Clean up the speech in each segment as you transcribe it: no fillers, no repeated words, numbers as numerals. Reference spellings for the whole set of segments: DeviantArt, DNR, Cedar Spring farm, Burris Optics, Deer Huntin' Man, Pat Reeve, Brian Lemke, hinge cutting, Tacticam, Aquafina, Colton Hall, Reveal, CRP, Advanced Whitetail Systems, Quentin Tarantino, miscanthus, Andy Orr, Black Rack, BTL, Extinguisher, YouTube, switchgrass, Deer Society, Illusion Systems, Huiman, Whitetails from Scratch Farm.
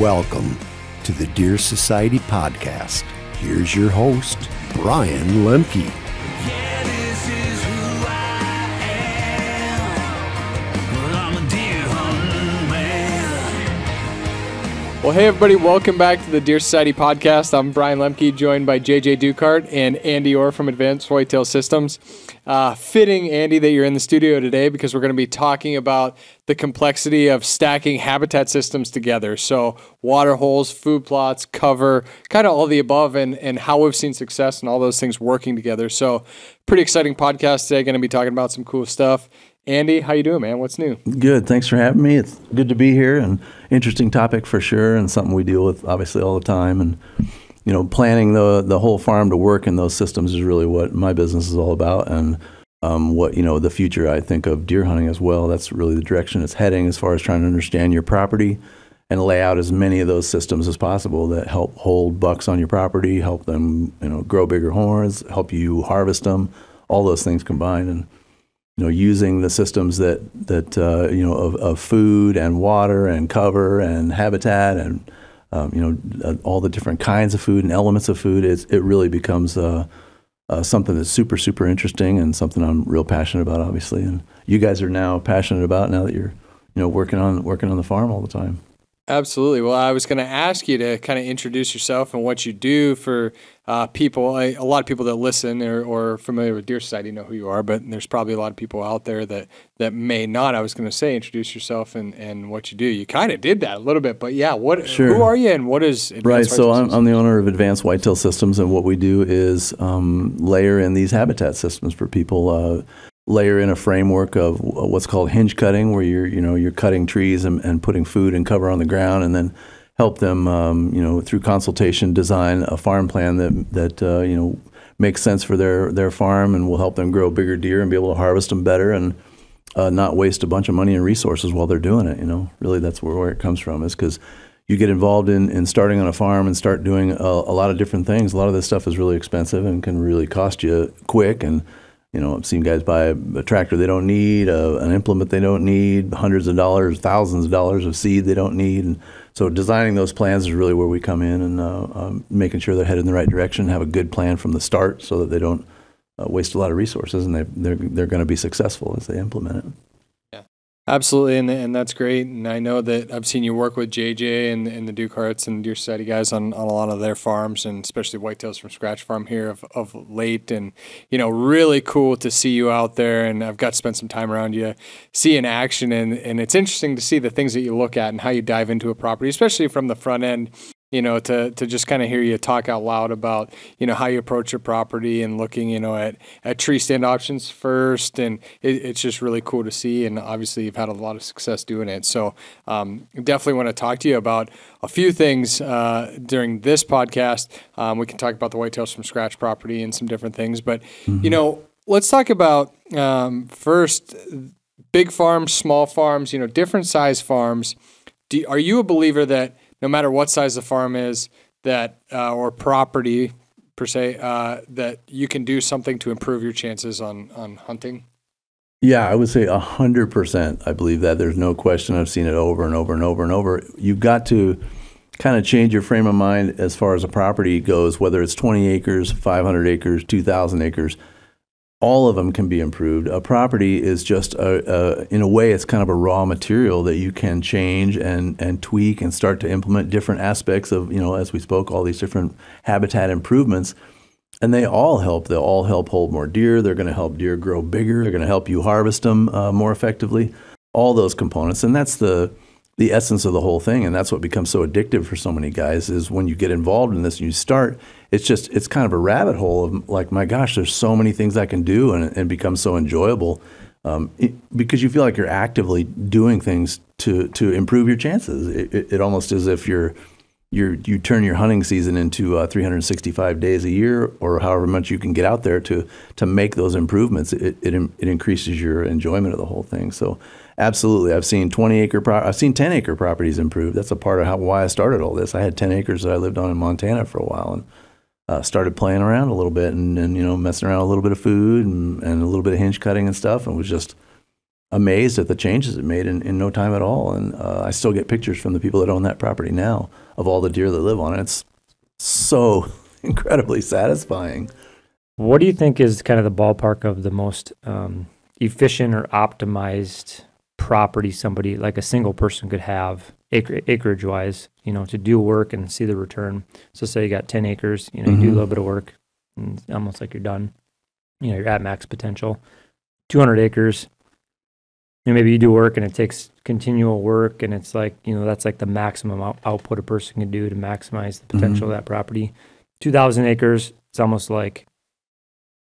Welcome to the Deer Society podcast. Here's your host, Brian Lemke. Well, hey everybody, welcome back to the Deer Society podcast. I'm Brian Lemke, joined by JJ Ducart and Andy Orr from Advanced Whitetail Systems. Fitting, Andy, that you're in the studio today because we're going to be talking about the complexity of stacking habitat systems together. So water holes, food plots, cover, kind of all the above, and how we've seen success and all those things working together. So pretty exciting podcast today. Going to be talking about some cool stuff. Andy, how you doing, man? What's new? Good. Thanks for having me. It's good to be here, and interesting topic for sure, and something we deal with obviously all the time. And you know, planning the whole farm to work in those systems is really what my business is all about, and what, you know, the future I think of deer hunting as well. That's really the direction it's heading as far as trying to understand your property and lay out as many of those systems as possible that help hold bucks on your property, help them, you know, grow bigger horns, help you harvest them, all those things combined. And you know, using the systems that you know, of food and water and cover and habitat and you know, all the different kinds of food and elements of food, it really becomes something that's super, super interesting, and something I'm real passionate about, obviously. And you guys are now passionate about, now that you're, you know, working on the farm all the time. Absolutely. Well, I was going to ask you to kind of introduce yourself and what you do for people. A lot of people that listen or are familiar with Deer Society know who you are, but there's probably a lot of people out there that may not. I was going to say, introduce yourself and what you do. You kind of did that a little bit, but yeah, Who are you and what is Advanced Whitetail Systems? Right, so I'm the owner of Advanced Whitetail Systems, and what we do is layer in these habitat systems for people. Layer in a framework of what's called hinge cutting, where you're cutting trees and putting food and cover on the ground, and then help them you know, through consultation, design a farm plan that you know, makes sense for their farm, and will help them grow bigger deer and be able to harvest them better, and not waste a bunch of money and resources while they're doing it. You know, really that's where it comes from, is because you get involved in starting on a farm and start doing a lot of different things. A lot of this stuff is really expensive and can really cost you quick. And you know, I've seen guys buy a tractor they don't need, an implement they don't need, hundreds of dollars, thousands of dollars of seed they don't need. And so designing those plans is really where we come in, and making sure they're headed in the right direction, have a good plan from the start so that they don't waste a lot of resources, and they're going to be successful as they implement it. Yeah, absolutely, and that's great. And I know that I've seen you work with JJ and the Ducarts and Deer Society guys on a lot of their farms, and especially Whitetails from Scratch Farm here of late. And you know, really cool to see you out there, and I've got to spend some time around you, see in action, and it's interesting to see the things that you look at and how you dive into a property, especially from the front end. You know, to just kind of hear you talk out loud about, you know, how you approach your property and looking, you know, at tree stand options first, and it's just really cool to see. And obviously you've had a lot of success doing it, so definitely want to talk to you about a few things during this podcast. We can talk about the Whitetails from Scratch property and some different things, but you know, let's talk about first big farms, small farms, you know, different size farms. Are you a believer that no matter what size the farm is, that or property per se, that you can do something to improve your chances on hunting? Yeah, I would say 100%. I believe that. There's no question. I've seen it over and over and over and over. You've got to kind of change your frame of mind as far as a property goes, whether it's 20 acres, 500 acres, 2,000 acres. All of them can be improved. A property is just, in a way, it's kind of a raw material that you can change and tweak and start to implement different aspects of, you know, as we spoke, all these different habitat improvements. And they all help. They'll all help hold more deer. They're going to help deer grow bigger. They're going to help you harvest them more effectively. All those components. And that's the essence of the whole thing, and that's what becomes so addictive for so many guys, is when you get involved in this and you start, it's kind of a rabbit hole of like, my gosh, there's so many things I can do, and it becomes so enjoyable, because you feel like you're actively doing things to improve your chances. It almost is as if you turn your hunting season into 365 days a year, or however much you can get out there to make those improvements. It increases your enjoyment of the whole thing. So absolutely, I've seen 10 acre properties improved. That's a part of why I started all this. I had 10 acres that I lived on in Montana for a while, and started playing around a little bit, and you know, messing around with a little bit of food and a little bit of hinge cutting and stuff, and was just amazed at the changes it made in no time at all. And I still get pictures from the people that own that property now of all the deer that live on it. It's so incredibly satisfying. What do you think is kind of the ballpark of the most efficient or optimized property somebody, like a single person, could have acreage wise, you know, to do work and see the return? So say you got 10 acres, you know, you do a little bit of work and it's almost like you're done. You know, you're at max potential. 200 acres, you know, maybe you do work and it takes continual work, and it's like, you know, that's like the maximum output a person can do to maximize the potential of that property. 2,000 acres, it's almost like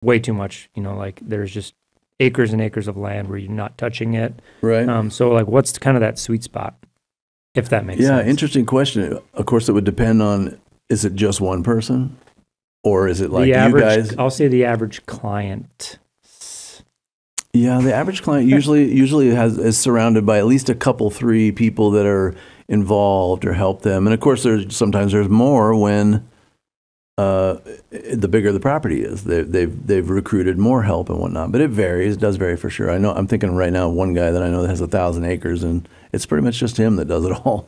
way too much, you know, like there's just acres and acres of land where you're not touching it. Right. So like what's kind of that sweet spot, if that makes sense? Yeah, interesting question. Of course, it would depend on, is it just one person or is it like the average, you guys? I'll say the average client. Yeah, the average client usually is surrounded by at least a couple, three people that are involved or help them. And of course, sometimes there's more when the bigger the property is. They've recruited more help and whatnot. But it varies. It does vary for sure. I know. I'm thinking right now of one guy that I know that has 1,000 acres, and it's pretty much just him that does it all.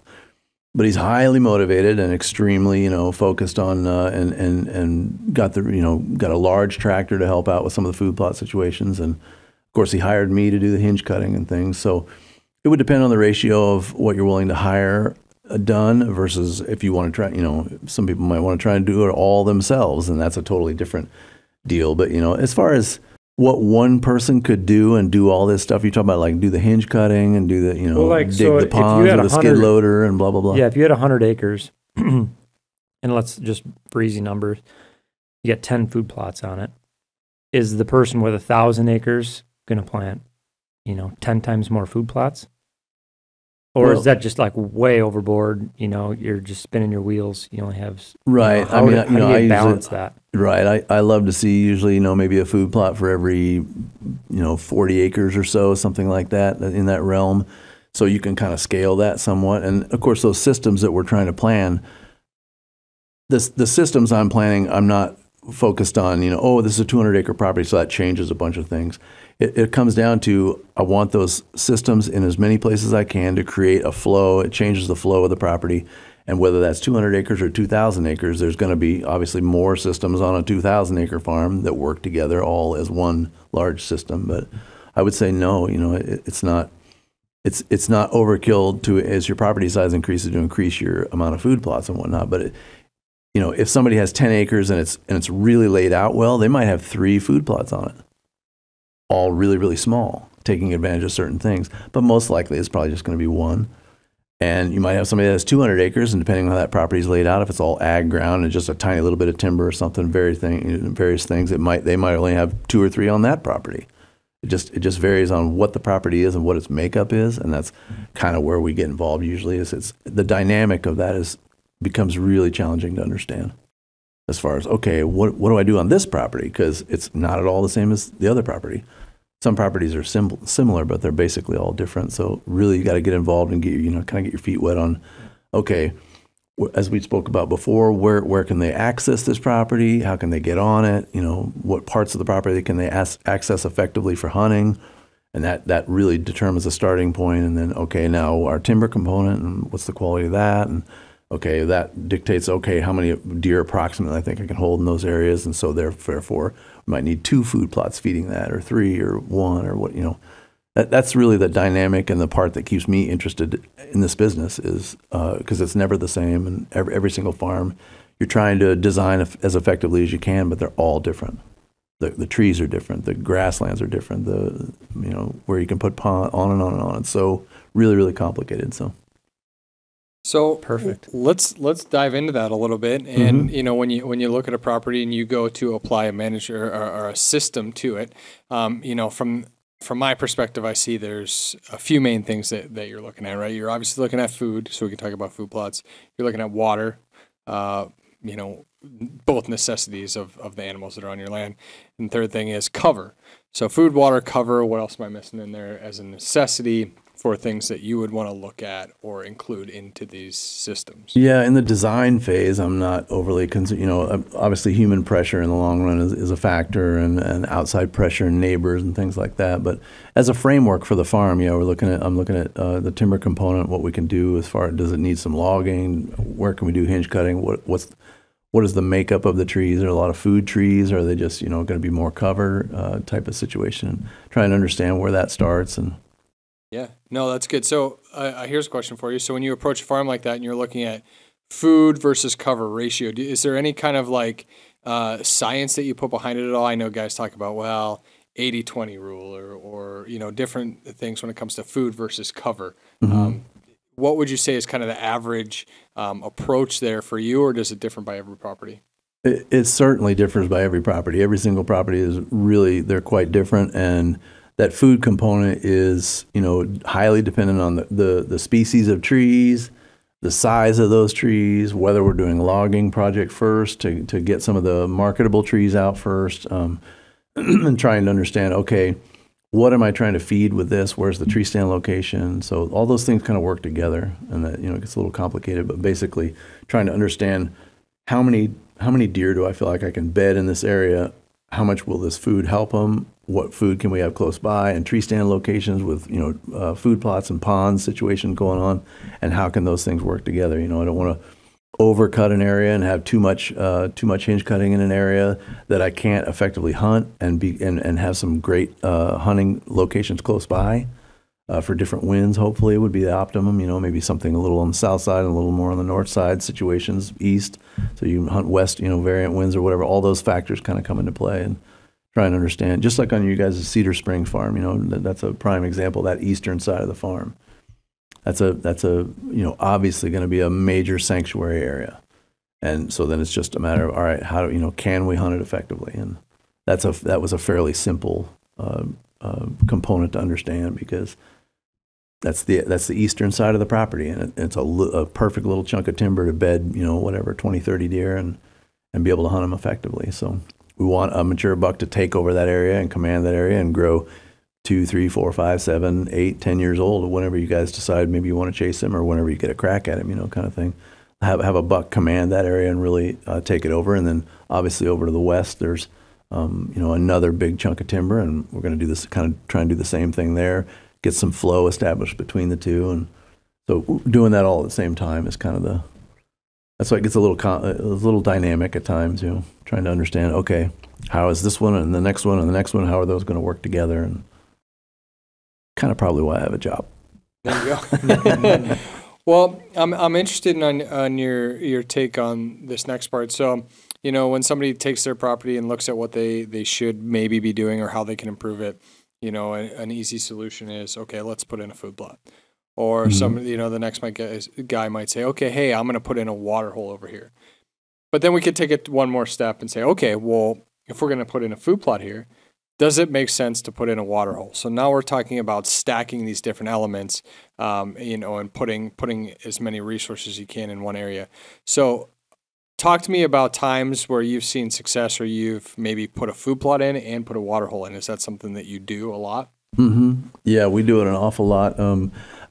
But he's highly motivated and extremely, you know, focused on and got the, you know, got a large tractor to help out with some of the food plot situations. And of course, he hired me to do the hinge cutting and things. So it would depend on the ratio of what you're willing to hire done versus if you want to try, you know, some people might want to try and do it all themselves, and that's a totally different deal. But, you know, as far as what one person could do and do all this stuff, you talk about like do the hinge cutting and do the, you know, well, like, dig so the ponds with a skid loader and blah, blah, blah. Yeah, if you had 100 acres, and let's just breezy numbers, you get 10 food plots on it. Is the person with 1,000 acres going to plant, you know, 10 times more food plots? Or is that just like way overboard, you know, you're just spinning your wheels, you only have... Right, I mean, you know, I balance that. Right, I love to see usually, you know, maybe a food plot for every, you know, 40 acres or so, something like that, in that realm. So you can kind of scale that somewhat. And of course, those systems that we're trying to plan, the systems I'm planning, I'm not focused on, you know, oh, this is a 200-acre property, so that changes a bunch of things. It comes down to, I want those systems in as many places as I can to create a flow. It changes the flow of the property. And whether that's 200 acres or 2,000 acres, there's going to be obviously more systems on a 2,000-acre farm that work together all as one large system. But I would say no, you know, it's not overkill to, as your property size increases, to increase your amount of food plots and whatnot. But it, you know, if somebody has 10 acres and it's really laid out well, they might have 3 food plots on it. All really, really small, taking advantage of certain things. But most likely it's probably just going to be one. And you might have somebody that has 200 acres, and depending on how that property is laid out, if it's all ag ground and just a tiny little bit of timber or something, various things, they might only have 2 or 3 on that property. It just varies on what the property is and what its makeup is, and that's kind of where we get involved usually. It's the dynamic of that becomes really challenging to understand. As far as, okay, what do I do on this property? Because it's not at all the same as the other property. Some properties are similar, but they're basically all different. So really, you got to get involved and kind of get your feet wet on, okay, as we spoke about before, where can they access this property? How can they get on it? You know, what parts of the property can they access effectively for hunting? And that really determines the starting point. And then, okay, now our timber component, and what's the quality of that? And okay, that dictates, okay, how many deer approximately I think I can hold in those areas, and so therefore we might need 2 food plots feeding that, or 3, or 1, or what, you know. That's really the dynamic, and the part that keeps me interested in this business is, because it's never the same, and every single farm, you're trying to design as effectively as you can, but they're all different. The trees are different, the grasslands are different, the, you know, where you can put pond, on and on and on. It's so really, really complicated, so. So perfect. Let's dive into that a little bit. And you know, when you look at a property and you go to apply a manager or a system to it, you know, from my perspective, I see there's a few main things that you're looking at, right? You're obviously looking at food, so we can talk about food plots. You're looking at water, you know, both necessities of the animals that are on your land. And third thing is cover. So food, water, cover. What else am I missing in there as a necessity? for things that you would want to look at or include into these systems? Yeah, in the design phase, I'm not overly concerned. You know, obviously human pressure in the long run is a factor, and outside pressure and neighbors and things like that. But as a framework for the farm, you know, we're looking at, I'm looking at the timber component, what we can do as far as, does it need some logging? Where can we do hinge cutting? What is the makeup of the trees? Are there a lot of food trees? Or are they just, you know, going to be more cover type of situation? Try and understand where that starts. And yeah, no, that's good. So here's a question for you. So when you approach a farm like that and you're looking at food versus cover ratio, is there any kind of like science that you put behind it at all? I know guys talk about, well, 80-20 rule or you know, different things when it comes to food versus cover. Mm-hmm. What would you say is kind of the average approach there for you, or does it differ by every property? It certainly differs by every property. Every single property is really, they're quite different. And that food component is, you know, highly dependent on the species of trees, the size of those trees, whether we're doing logging project first to get some of the marketable trees out first, and trying to understand, okay, what am I trying to feed with this? Where's the tree stand location? So all those things kind of work together, and that, you know, it gets a little complicated, but basically trying to understand how many deer do I feel like I can bed in this area? How much will this food help them? What food can we have close by? And tree stand locations with, you know, food plots and ponds situation going on, and how can those things work together? You know, I don't want to overcut an area and have too much hinge cutting in an area that I can't effectively hunt and have some great hunting locations close by for different winds. Hopefully, it would be the optimum. You know, maybe something a little on the south side and a little more on the north side situations, east. So you hunt west, you know, variant winds or whatever. All those factors kind of come into play, and try and understand. Just like on you guys' Cedar Spring farm, you know, that's a prime example. That eastern side of the farm. That's a you know, obviously going to be a major sanctuary area, and so then it's just a matter of, all right, how do, you know, can we hunt it effectively? And that was a fairly simple component to understand, because that's the eastern side of the property, and it's a perfect little chunk of timber to bed, you know, whatever 20-30 deer and be able to hunt them effectively. So we want a mature buck to take over that area and command that area and grow 2, 3, 4, 5, 7, 8, 10 years old, whenever you guys decide maybe you want to chase him or whenever you get a crack at him, you know, kind of thing. Have a buck command that area and really take it over. And then obviously over to the west, there's, you know, another big chunk of timber, and we're going to do this, kind of try and do the same thing there, get some flow established between the two. And so doing that all at the same time is kind of the, that's why it gets a little dynamic at times, you know, trying to understand, okay, how is this one and the next one and the next one, how are those going to work together? And kind of probably why I have a job. There you go. Well, I'm interested on your take on this next part. So, you know, when somebody takes their property and looks at what they should maybe be doing or how they can improve it, you know, an easy solution is, okay, let's put in a food plot. Or mm-hmm. some, you know, the next guy might say, okay, hey, I'm going to put in a water hole over here. But then we could take it one more step and say, okay, well, if we're going to put in a food plot here, does it make sense to put in a water hole? So now we're talking about stacking these different elements, you know, and putting as many resources as you can in one area. So talk to me about times where you've seen success or you've maybe put a food plot in and put a water hole in. Is that something that you do a lot? Mm-hmm. Yeah, we do it an awful lot.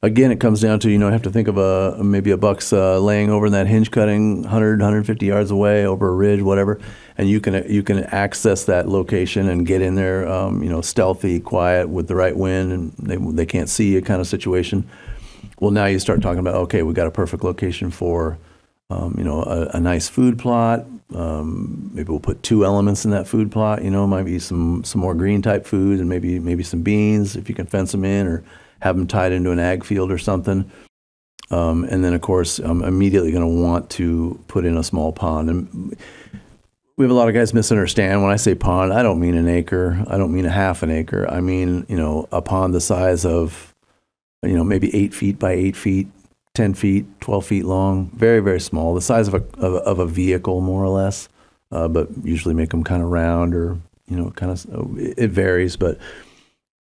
Again, it comes down to, you know, I have to think of maybe a buck's laying over in that hinge cutting 100, 150 yards away over a ridge, whatever, and you can access that location and get in there, you know, stealthy, quiet, with the right wind, and they can't see you kind of situation. Well, now you start talking about, okay, we've got a perfect location for, you know, a nice food plot. Maybe we'll put two elements in that food plot, you know, might be some more green type food and maybe some beans if you can fence them in or have them tied into an ag field or something. And then, of course, I'm immediately going to want to put in a small pond. And we have a lot of guys misunderstand when I say pond, I don't mean an acre. I don't mean a half an acre. I mean, you know, a pond the size of, you know, maybe 8 feet by 8 feet. 10 feet, 12 feet long, very, very small, the size of a vehicle, more or less, but usually make them kind of round or, you know, kind of, it varies. But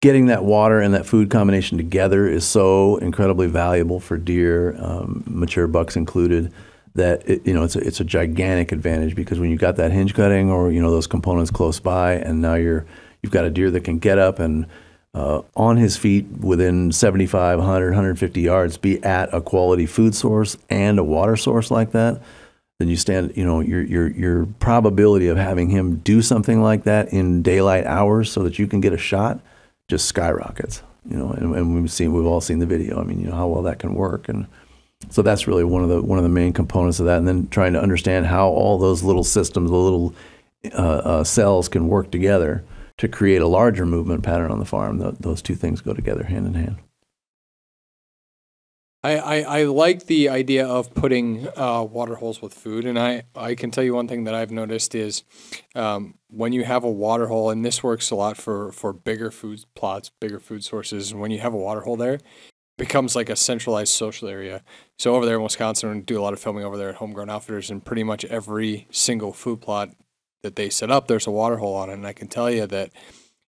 getting that water and that food combination together is so incredibly valuable for deer, mature bucks included, that, it, you know, it's a gigantic advantage, because when you've got that hinge cutting or, you know, those components close by, and now you've got a deer that can get up and on his feet within 75, 100, 150 yards, be at a quality food source and a water source like that, then you stand, you know, your probability of having him do something like that in daylight hours so that you can get a shot just skyrockets, you know, and we've all seen the video. I mean, you know how well that can work. And so that's really one of the main components of that. And then trying to understand how all those little systems, the little cells can work together to create a larger movement pattern on the farm. Those two things go together hand in hand. I like the idea of putting water holes with food, and I can tell you one thing that I've noticed is when you have a water hole, and this works a lot for bigger food plots, bigger food sources, and when you have a water hole there, it becomes like a centralized social area. So over there in Wisconsin, we do a lot of filming over there at Homegrown Outfitters, and pretty much every single food plot that they set up, there's a water hole on it, and I can tell you that,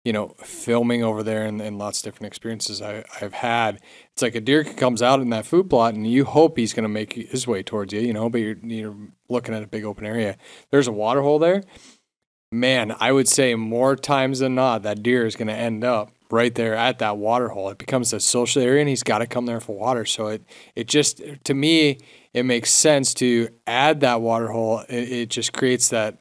you know, filming over there and lots of different experiences I've had, it's like a deer comes out in that food plot and you hope he's going to make his way towards you, you know, but you're looking at a big open area. There's a water hole there. Man, I would say more times than not, that deer is going to end up right there at that water hole. It becomes a social area and he's got to come there for water. So it just, to me, it makes sense to add that water hole. It just creates that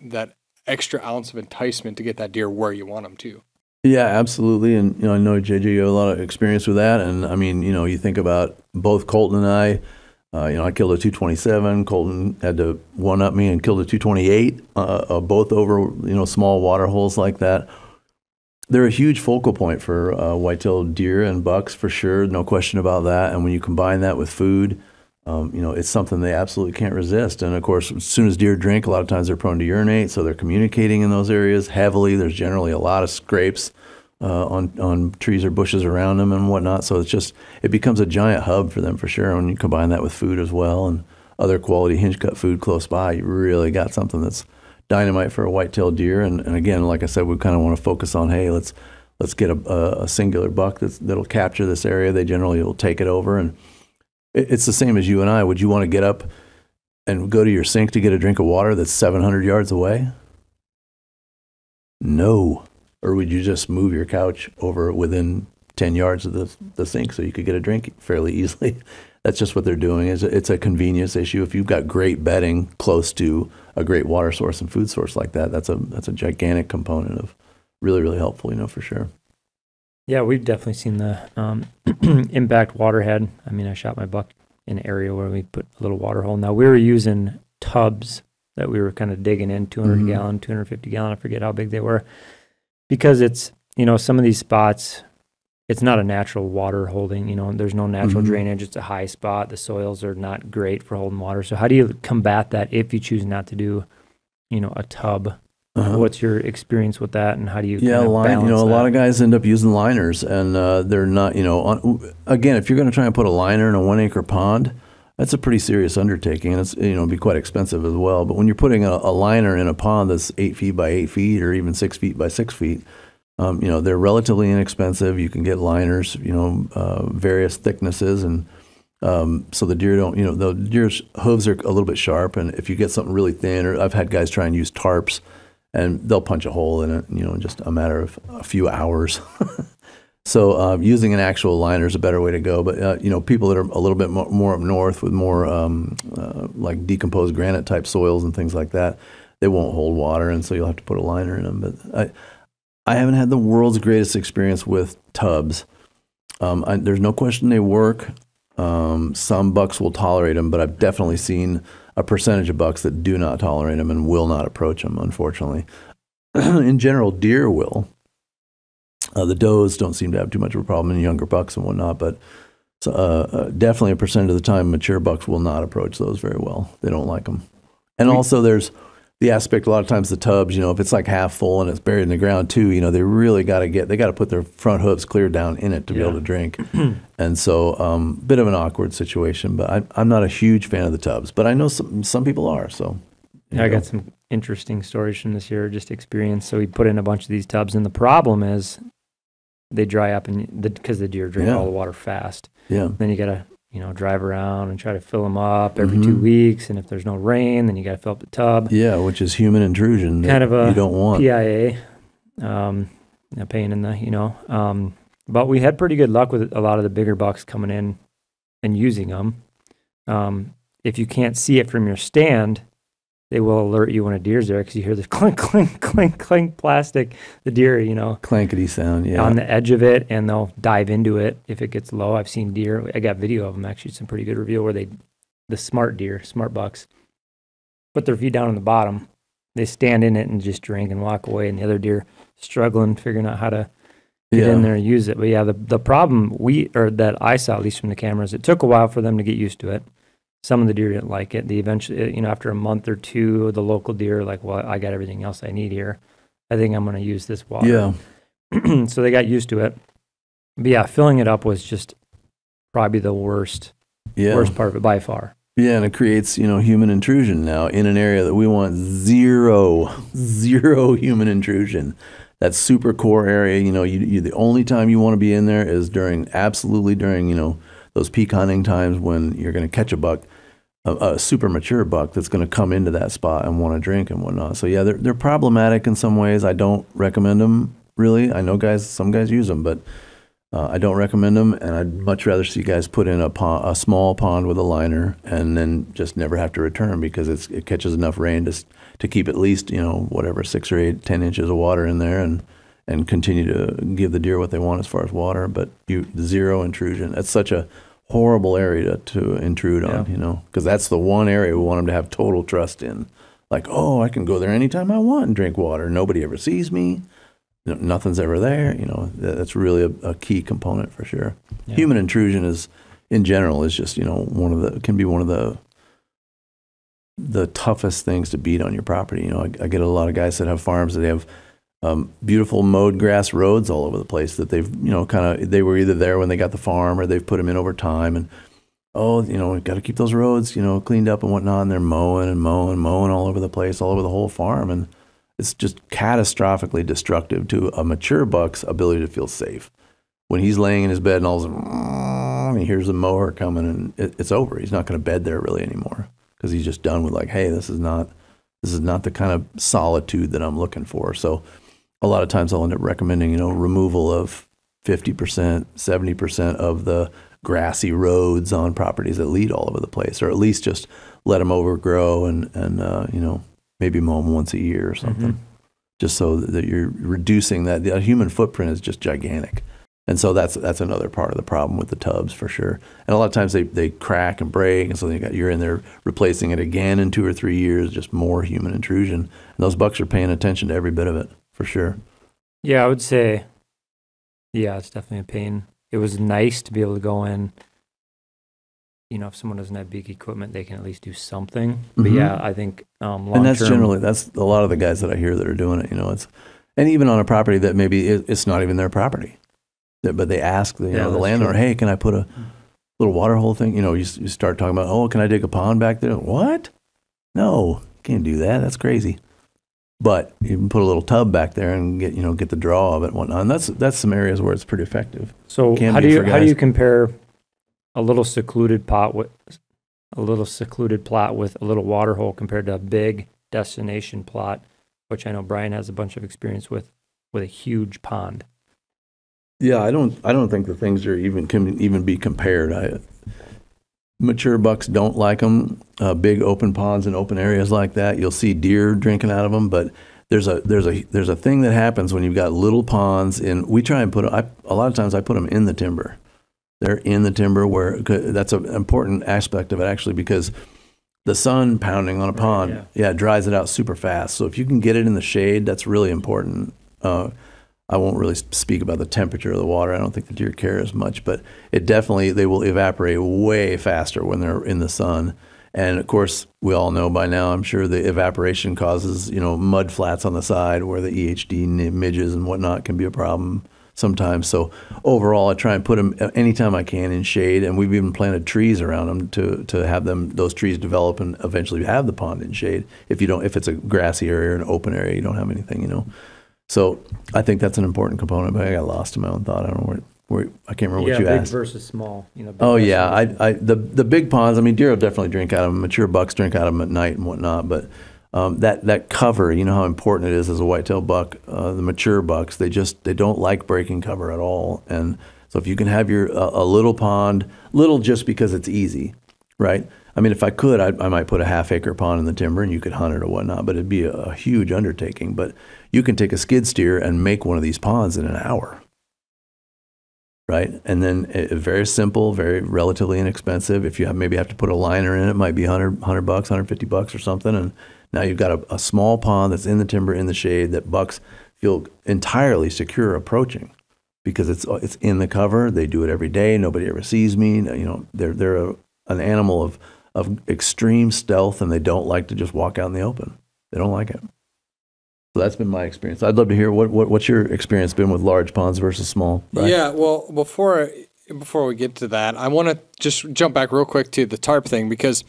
extra ounce of enticement to get that deer where you want him to. Yeah, absolutely. And, you know, I know, JJ, you have a lot of experience with that. And, I mean, you know, you think about both Colton and I, you know, I killed a 227. Colton had to one-up me and killed a 228, both over, you know, small water holes like that. They're a huge focal point for white-tailed deer and bucks for sure, no question about that. And when you combine that with food, you know, it's something they absolutely can't resist. And, of course, as soon as deer drink, a lot of times they're prone to urinate, so they're communicating in those areas heavily. There's generally a lot of scrapes on trees or bushes around them and whatnot. So it's just, it becomes a giant hub for them for sure. And when you combine that with food as well and other quality hinge-cut food close by, you really got something that's dynamite for a white-tailed deer. And again, like I said, we kind of want to focus on, hey, let's get a singular buck that'll capture this area. They generally will take it over. And it's the same as you and I. Would you want to get up and go to your sink to get a drink of water that's 700 yards away? No. Or would you just move your couch over within 10 yards of the sink so you could get a drink fairly easily? That's just what they're doing. It's a convenience issue. If you've got great bedding close to a great water source and food source like that, that's a gigantic component of really, really helpful, you know, for sure. Yeah, we've definitely seen the impact water had. I mean, I shot my buck in an area where we put a little water hole. Now, we were using tubs that we were kind of digging in, 200-gallon, 250-gallon. I forget how big they were. Because it's, you know, some of these spots, it's not a natural water holding. You know, there's no natural drainage. It's a high spot. The soils are not great for holding water. So how do you combat that if you choose not to do, you know, a tub? What's your experience with that, and how do you kind of balance that? A lot of guys end up using liners, and they're not, you know, again, if you're going to try and put a liner in a 1-acre pond, that's a pretty serious undertaking, and it's, you know, be quite expensive as well. But when you're putting a liner in a pond that's 8 feet by 8 feet or even 6 feet by 6 feet, you know, they're relatively inexpensive. You can get liners, you know, various thicknesses, and so the deer don't, you know, the deer's hooves are a little bit sharp, and if you get something really thin, or I've had guys try and use tarps, and they'll punch a hole in it, you know, in just a matter of a few hours. So using an actual liner is a better way to go. But, you know, people that are a little bit more up north with more like decomposed granite type soils and things like that, they won't hold water, and so you'll have to put a liner in them. But I haven't had the world's greatest experience with tubs. There's no question they work. Some bucks will tolerate them, but I've definitely seen a percentage of bucks that do not tolerate them and will not approach them, unfortunately. In general, deer will. The does don't seem to have too much of a problem in younger bucks and whatnot, but definitely a percentage of the time, mature bucks will not approach those very well. They don't like them. And also there's the aspect, a lot of times the tubs, you know, if it's like half full and it's buried in the ground too, you know, they really got to get, they got to put their front hooves clear down in it to be able to drink. And so bit of an awkward situation, but I'm not a huge fan of the tubs, but I know some people are, so. Yeah, I got some interesting stories from this year, just experience. So we put in a bunch of these tubs, and the problem is they dry up and because the deer drink all the water fast. Yeah. Then you got to, you know, drive around and try to fill them up every 2 weeks. And if there's no rain, then you got to fill up the tub. Yeah, which is human intrusion. Kind of a you don't want. PIA, a pain in the, you know, But we had pretty good luck with a lot of the bigger bucks coming in and using them. If you can't see it from your stand, they will alert you when a deer's there because you hear the clink, clink, clink, clink plastic. The deer, you know. Clankety sound, yeah. On the edge of it, and they'll dive into it if it gets low. I've seen deer. I got video of them, actually. Some pretty good reveal where the smart deer, smart bucks, put their feet down on the bottom. They stand in it and just drink and walk away, and the other deer struggling, figuring out how to get in there and use it. But yeah, the problem that I saw, at least from the cameras, it took a while for them to get used to it. Some of the deer didn't like it. They eventually, you know, after a month or two, the local deer are like, well, I got everything else I need here. I think I'm going to use this water. Yeah. So they got used to it. But yeah, filling it up was just probably the worst part of it by far. Yeah, and it creates, you know, human intrusion now in an area that we want zero human intrusion. That super core area, you know, the only time you want to be in there is during, you know, those peak hunting times when you're going to catch a buck, a super mature buck that's going to come into that spot and want to drink and whatnot. So yeah, they're problematic in some ways. I don't recommend them really. I know some guys use them, but I don't recommend them. And I'd much rather see you guys put in a small pond with a liner and then just never have to return because it catches enough rain to keep at least, you know, whatever, 6 or 8, 10 inches of water in there and continue to give the deer what they want as far as water, but zero intrusion. That's such a horrible area to intrude on, you know, because that's the one area we want them to have total trust in. Like, oh, I can go there anytime I want and drink water. Nobody ever sees me. No, nothing's ever there. You know, that's really a key component for sure. Yeah. Human intrusion is, in general, is just, you know, one of the toughest things to beat on your property. You know, I get a lot of guys that have farms that they have beautiful mowed grass roads all over the place that they've, you know, they were either there when they got the farm or they've put them in over time. And, oh, you know, we've got to keep those roads, you know, cleaned up and whatnot. And they're mowing all over the place, all over the whole farm. And it's just catastrophically destructive to a mature buck's ability to feel safe. When he's laying in his bed and all of a sudden, he hears the mower coming and it's over. He's not going to bed there really anymore because he's just done with like, hey, this is not the kind of solitude that I'm looking for. So a lot of times I'll end up recommending, you know, removal of 50%, 70% of the grassy roads on properties that lead all over the place, or at least just let them overgrow and you know, maybe mow them once a year or something, just so that you're reducing that. The human footprint is just gigantic. And so that's another part of the problem with the tubs for sure. And a lot of times they crack and break, and so you're in there replacing it again in 2 or 3 years, just more human intrusion. And those bucks are paying attention to every bit of it. For sure. Yeah, I would say, yeah, it's definitely a pain. It was nice to be able to go in, you know, if someone doesn't have big equipment, they can at least do something. But yeah, I think long-term. And that's a lot of the guys that I hear that are doing it, you know, and even on a property that maybe it's not even their property, but they ask the landlord, hey, can I put a little water hole thing? You know, you start talking about, oh, can I dig a pond back there? What? No, can't do that. That's crazy. But you can put a little tub back there and get the draw of it and whatnot. And that's some areas where it's pretty effective. So how do you compare a little secluded pot with a little secluded plot with a little water hole compared to a big destination plot, which I know Brian has a bunch of experience with a huge pond? Yeah, I don't think the things are can even be compared. Mature bucks don't like them, big open ponds and open areas like that. You'll see deer drinking out of them, but there's a thing that happens when you've got little ponds, and we try and a lot of times I put them in the timber. They're in the timber where, that's an important aspect of it actually, because the sun pounding on a pond, it dries it out super fast. So if you can get it in the shade, that's really important. I won't really speak about the temperature of the water. I don't think the deer care as much, but it definitely, they will evaporate way faster when they're in the sun. And of course, we all know by now, I'm sure, the evaporation causes, you know, mud flats on the side where the EHD midges and whatnot can be a problem sometimes. So overall, I try and put them anytime I can in shade, and we've even planted trees around them to have those trees develop and eventually have the pond in shade. If it's a grassy area or an open area, you don't have anything, you know. So I think that's an important component, but I got lost in my own thought. I don't know where I can't remember what you asked. Yeah, big versus small. You know, the big ponds, I mean, deer will definitely drink out of them. Mature bucks drink out of them at night and whatnot, but That cover, you know how important it is as a whitetail buck. The mature bucks, they don't like breaking cover at all. And so if you can have your a little pond, little just because it's easy, right? I mean, if I could, I might put a half-acre pond in the timber and you could hunt it or whatnot, but it'd be a huge undertaking. But you can take a skid steer and make one of these ponds in an hour, right? And then very simple, very relatively inexpensive. If you maybe have to put a liner in, it might be $100, $150 or something. And now you've got a small pond that's in the timber, in the shade, that bucks feel entirely secure approaching because it's in the cover. They do it every day. Nobody ever sees me. You know, they're an animal of extreme stealth, and they don't like to just walk out in the open. They don't like it. So that's been my experience. I'd love to hear what's your experience been with large ponds versus small, Brian? Yeah, well, before we get to that, I want to just jump back real quick to the tarp thing, because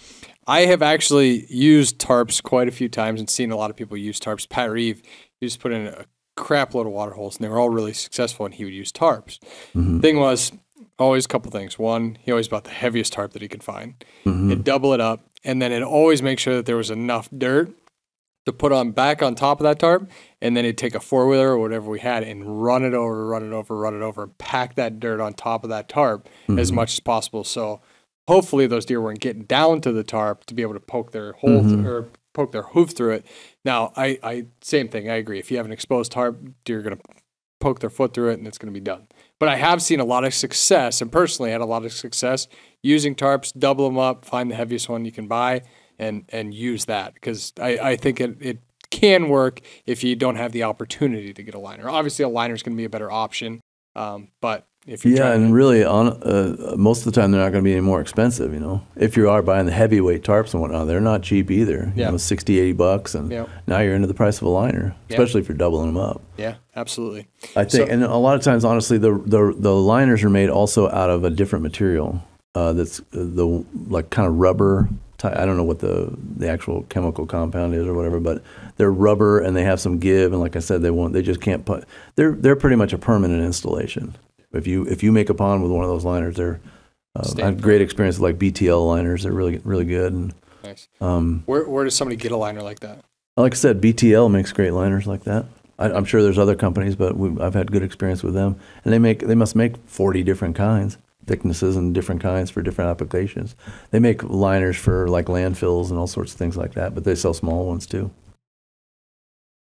I have actually used tarps quite a few times and seen a lot of people use tarps. Pat Reeve used to put in a crap load of water holes, and they were all really successful, and he would use tarps. Mm-hmm. Thing was, always a couple things. One, he always bought the heaviest tarp that he could find. Mm-hmm. He'd double it up, and then he'd always make sure that there was enough dirt to put on back on top of that tarp, and then he'd take a four-wheeler or whatever we had and run it over, and pack that dirt on top of that tarp mm-hmm. as much as possible. So hopefully those deer weren't getting down to the tarp to be able to poke their hole mm-hmm. or poke their hoof through it. Now, I same thing. I agree. If you have an exposed tarp, deer are going to poke their foot through it, and it's going to be done. But I have seen a lot of success, and personally had a lot of success using tarps. Double them up, find the heaviest one you can buy, and use that, because I think it can work if you don't have the opportunity to get a liner. Obviously, a liner is going to be a better option, but if you're most of the time they're not going to be any more expensive. You know, if you are buying the heavyweight tarps and whatnot, they're not cheap either. Yeah, you know, $60, $80, and yeah. Now you're into the price of a liner, especially yeah. if you're doubling them up. Yeah, absolutely. I think, and a lot of times, honestly, the liners are made also out of a different material. That's the like kind of rubber. I don't know what the actual chemical compound is or whatever, but they're rubber and they have some give, and like I said, they just can't put. They're pretty much a permanent installation. If you make a pond with one of those liners, they're I have great experience with like BTL liners. They're really good. And, nice. Where does somebody get a liner like that? Like I said, BTL makes great liners like that. I'm sure there's other companies, but I've had good experience with them, and they must make 40 different kinds. Thicknesses and different kinds for different applications. They make liners for like landfills and all sorts of things like that, but they sell small ones too.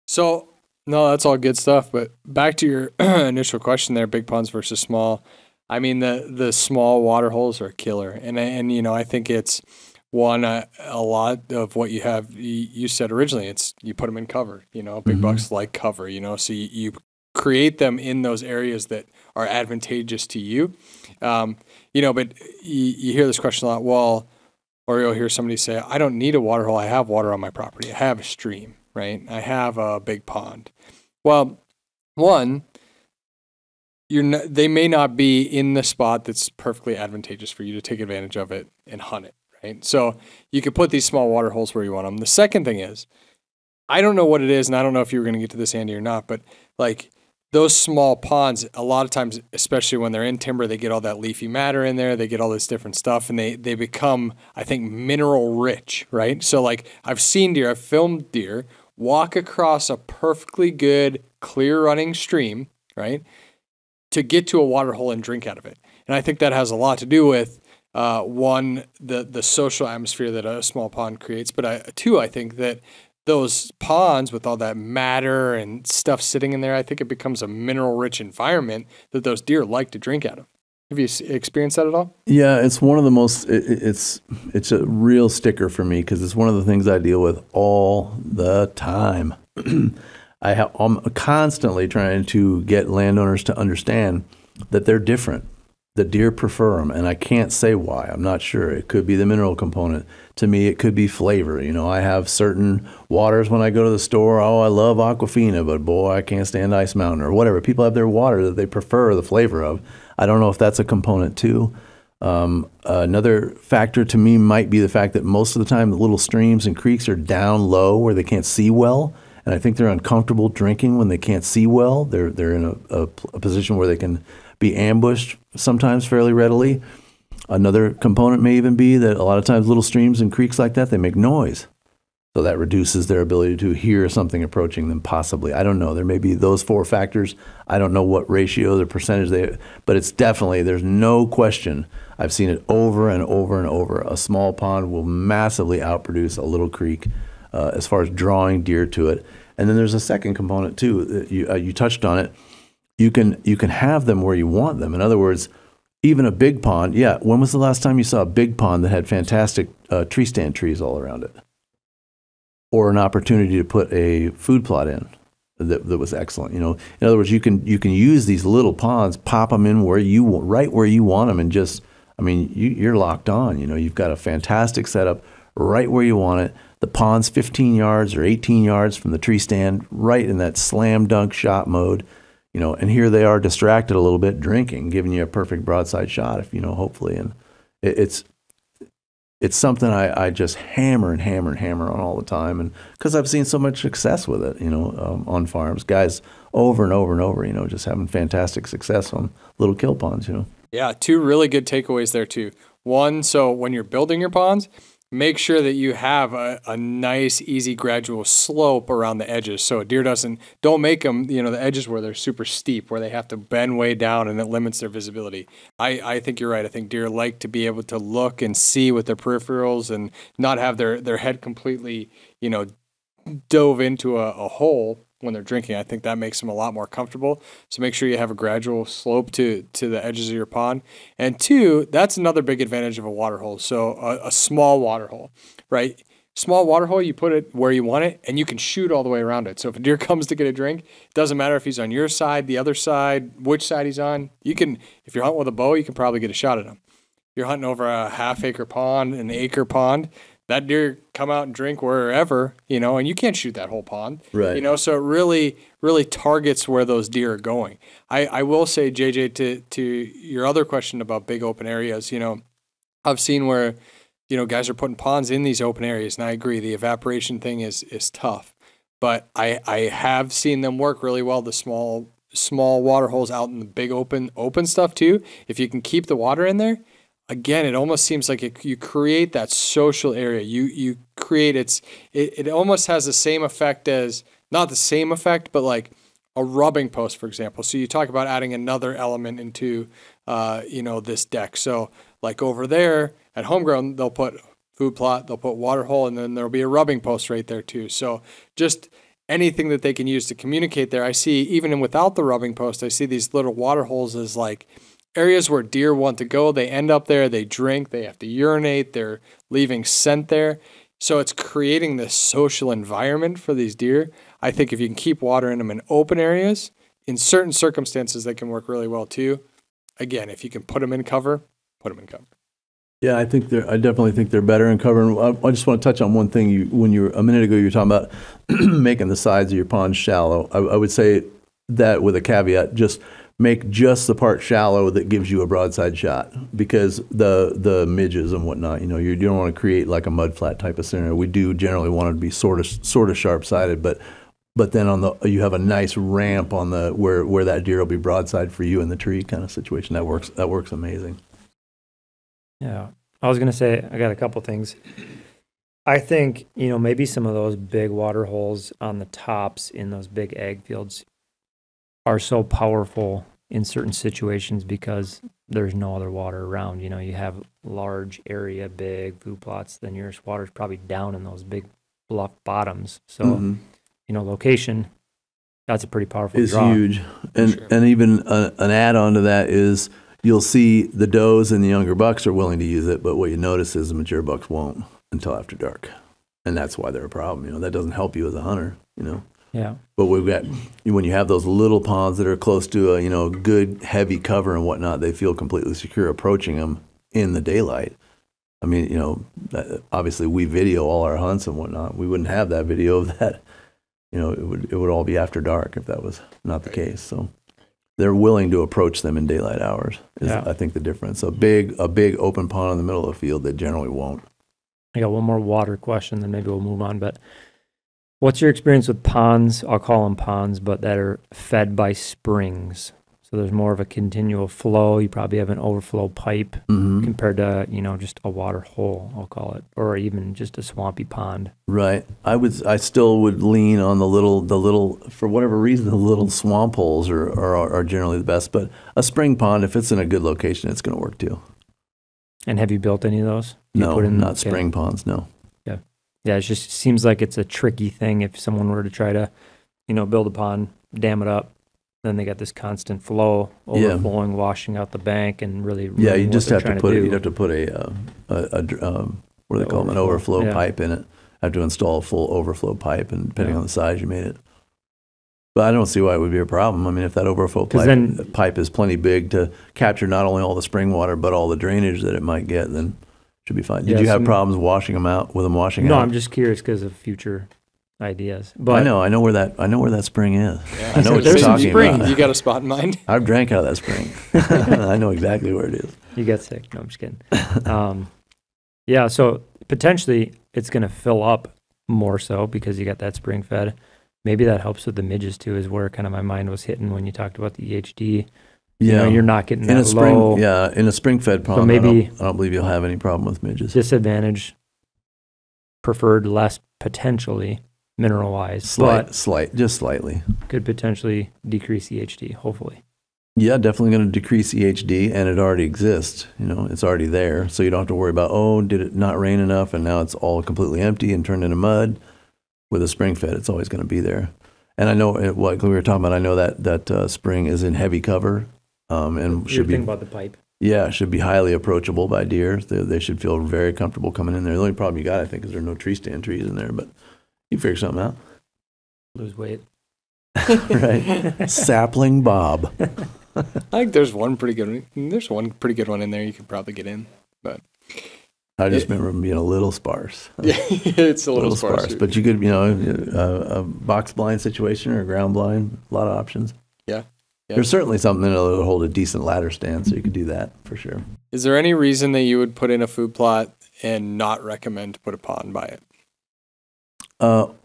So, no, that's all good stuff, but back to your initial question there, big ponds versus small. I mean, the small water holes are a killer. And you know, I think it's one, a lot of what you have, you said originally, it's you put them in cover, you know, big mm-hmm. bucks like cover, you know, so you create them in those areas that are advantageous to you. You know, but you hear this question a lot, well, or you'll hear somebody say, I don't need a water hole. I have water on my property. I have a stream, right? I have a big pond. Well, one, they may not be in the spot that's perfectly advantageous for you to take advantage of it and hunt it, right? So you can put these small water holes where you want them. The second thing is, I don't know what it is, and I don't know if you were going to get to this, Andy, or not, but like, those small ponds, a lot of times, especially when they're in timber, they get all that leafy matter in there, they get all this different stuff, and they become, I think, mineral rich, right? So like I've seen deer, I've filmed deer, walk across a perfectly good, clear running stream, right, to get to a water hole and drink out of it. And I think that has a lot to do with, one, the social atmosphere that a small pond creates, but two, I think that those ponds with all that matter and stuff sitting in there, I think it becomes a mineral-rich environment that those deer like to drink out of. Have you experienced that at all? Yeah, it's one of the most. It's a real sticker for me because it's one of the things I deal with all the time. I'm constantly trying to get landowners to understand that they're different. The deer prefer them, and I can't say why. I'm not sure. It could be the mineral component. To me, it could be flavor. You know, I have certain waters when I go to the store. Oh, I love Aquafina, but boy, I can't stand Ice Mountain or whatever. People have their water that they prefer the flavor of. I don't know if that's a component too. Another factor to me might be the fact that most of the time the little streams and creeks are down low where they can't see well, and I think they're uncomfortable drinking when they can't see well. They're in a position where they can be ambushed sometimes fairly readily. Another component may even be that a lot of times little streams and creeks like that, they make noise. So that reduces their ability to hear something approaching them possibly. I don't know. There may be those four factors. I don't know what ratio or percentage they, but it's definitely, there's no question. I've seen it over and over and over. A small pond will massively outproduce a little creek as far as drawing deer to it. And then there's a second component too. You touched on it. You can have them where you want them. In other words, even a big pond. Yeah. When was the last time you saw a big pond that had fantastic tree stand trees all around it? Or an opportunity to put a food plot in that was excellent. You know, in other words, you can use these little ponds, pop them in where you want, right where you want them, and just, I mean, you're locked on. You know, you've got a fantastic setup right where you want it. The pond's 15 yards or 18 yards from the tree stand, right in that slam dunk shot mode. You know, and here they are distracted a little bit, drinking, giving you a perfect broadside shot, if you know, hopefully, and it's something I just hammer and hammer and hammer on all the time, and because I've seen so much success with it, you know, on farms, guys over and over and over, you know, just having fantastic success on little kill ponds, you know. Yeah, two really good takeaways there too. One, so when you're building your ponds, make sure that you have a nice, easy, gradual slope around the edges, so a deer don't make them, you know, the edges where they're super steep, where they have to bend way down, and it limits their visibility. I think you're right. I think deer like to be able to look and see with their peripherals and not have their head completely, you know, dove into a hole when they're drinking. I think that makes them a lot more comfortable. So make sure you have a gradual slope to the edges of your pond. And two, that's another big advantage of a water hole. So a small water hole, right? Small water hole, you put it where you want it, and you can shoot all the way around it. So if a deer comes to get a drink, it doesn't matter if he's on your side, the other side, which side he's on. You can, if you're hunting with a bow, you can probably get a shot at him. If you're hunting over a half-acre pond, an acre pond, that deer come out and drink wherever, you know, and you can't shoot that whole pond, right? You know, so it really, really targets where those deer are going. I will say, JJ, to your other question about big open areas, you know, I've seen where, you know, guys are putting ponds in these open areas, and I agree, the evaporation thing is tough, but I have seen them work really well, the small water holes out in the big open stuff too. If you can keep the water in there. Again, it almost seems like you create that social area. You create it almost has the same effect as, not the same effect, but like a rubbing post, for example. So you talk about adding another element into, you know, this deck. So like over there at Homegrown, they'll put food plot, they'll put water hole, and then there'll be a rubbing post right there too. So just anything that they can use to communicate there. I see, even without the rubbing post, I see these little water holes as like areas where deer want to go. They end up there, they drink, they have to urinate, they're leaving scent there. So it's creating this social environment for these deer. I think if you can keep water in them in open areas, in certain circumstances, they can work really well too. Again, if you can put them in cover, put them in cover. Yeah, I definitely think they're better in cover. And I just want to touch on one thing. A minute ago, you were talking about making the sides of your pond shallow. I would say that with a caveat, just make just the part shallow that gives you a broadside shot, because the midges and whatnot, you know, you don't want to create like a mud flat type of scenario. We do generally want it to be sort of sharp sided, but then you have a nice ramp on the where that deer will be broadside for you in the tree kind of situation. That works amazing. Yeah, I was gonna say, I got a couple things. I think, you know, maybe some of those big water holes on the tops in those big ag fields are so powerful in certain situations because there's no other water around. You know, you have large area, big food plots, the nearest water is probably down in those big bluff bottoms. So, you know, location, that's a pretty powerful draw. It's huge. And sure. And even an add-on to that is you'll see the does and the younger bucks are willing to use it, but what you notice is the mature bucks won't until after dark. And that's why they're a problem. You know, that doesn't help you as a hunter, you know. Yeah. But we've got, when you have those little ponds that are close to a, you know, good heavy cover and whatnot, they feel completely secure approaching them in the daylight. I mean, you know, obviously we video all our hunts and whatnot. We wouldn't have that video of that. You know, it would all be after dark if that was not the case. So they're willing to approach them in daylight hours is, yeah, I think, the difference. A big open pond in the middle of the field, they generally won't. I got one more water question, then maybe we'll move on, but what's your experience with ponds? I'll call them ponds, but that are fed by springs. So So there's more of a continual flow. You probably have an overflow pipe compared to, you know, just a water hole, I'll call it, or even just a swampy pond. Right. I still would lean on the little, for whatever reason, the little swamp holes are generally the best. But a spring pond, if it's in a good location, it's going to work too. And have you built any of those? No, not spring ponds, no. Yeah. Yeah, it just seems like it's a tricky thing if someone were to try to, you know, build a pond, dam it up. Then they got this constant flow, overflowing, washing out the bank, and really yeah, you just have to put you'd have to put an overflow pipe in it. Have to install a full overflow pipe, and depending on the size, you made it. But I don't see why it would be a problem. I mean, if that overflow pipe, pipe is plenty big to capture not only all the spring water but all the drainage that it might get, then it should be fine. Did you have problems washing them out with them washing out? No, I'm just curious because of future ideas, but I know where that spring is. Yeah. I know what you're talking about. You got a spot in mind? I've drank out of that spring. I know exactly where it is. You got sick? No, I'm just kidding. Yeah, so potentially it's going to fill up more so because you got that spring fed. Maybe that helps with the midges too, is where kind of my mind was hitting when you talked about the EHD. Yeah, you know, you're not getting in that low. Yeah, in a spring fed pond, so maybe I don't believe you'll have any problem with midges. Disadvantage, preferred less potentially. Mineral-wise, just slightly. Could potentially decrease EHD, hopefully. Yeah, definitely going to decrease EHD, and it already exists. You know, it's already there, so you don't have to worry about, oh, did it not rain enough, and now it's all completely empty and turned into mud. With a spring fed, it's always going to be there. And I know what we were talking about. I know that spring is in heavy cover, and should be. You're thinking about the pipe. Yeah, it should be highly approachable by deer. They should feel very comfortable coming in there. The only problem you got, I think, is there are no tree stand trees in there, but. You figure something out. Lose weight. Right. Sapling Bob. I think there's one pretty good one. There's one pretty good one in there you could probably get in. But I just remember them being a little sparse. Yeah, it's a little sparse. But you could, you know, a box blind situation or a ground blind, a lot of options. Yeah. There's certainly something that'll hold a decent ladder stand, so you could do that for sure. Is there any reason that you would put in a food plot and not recommend to put a pond by it?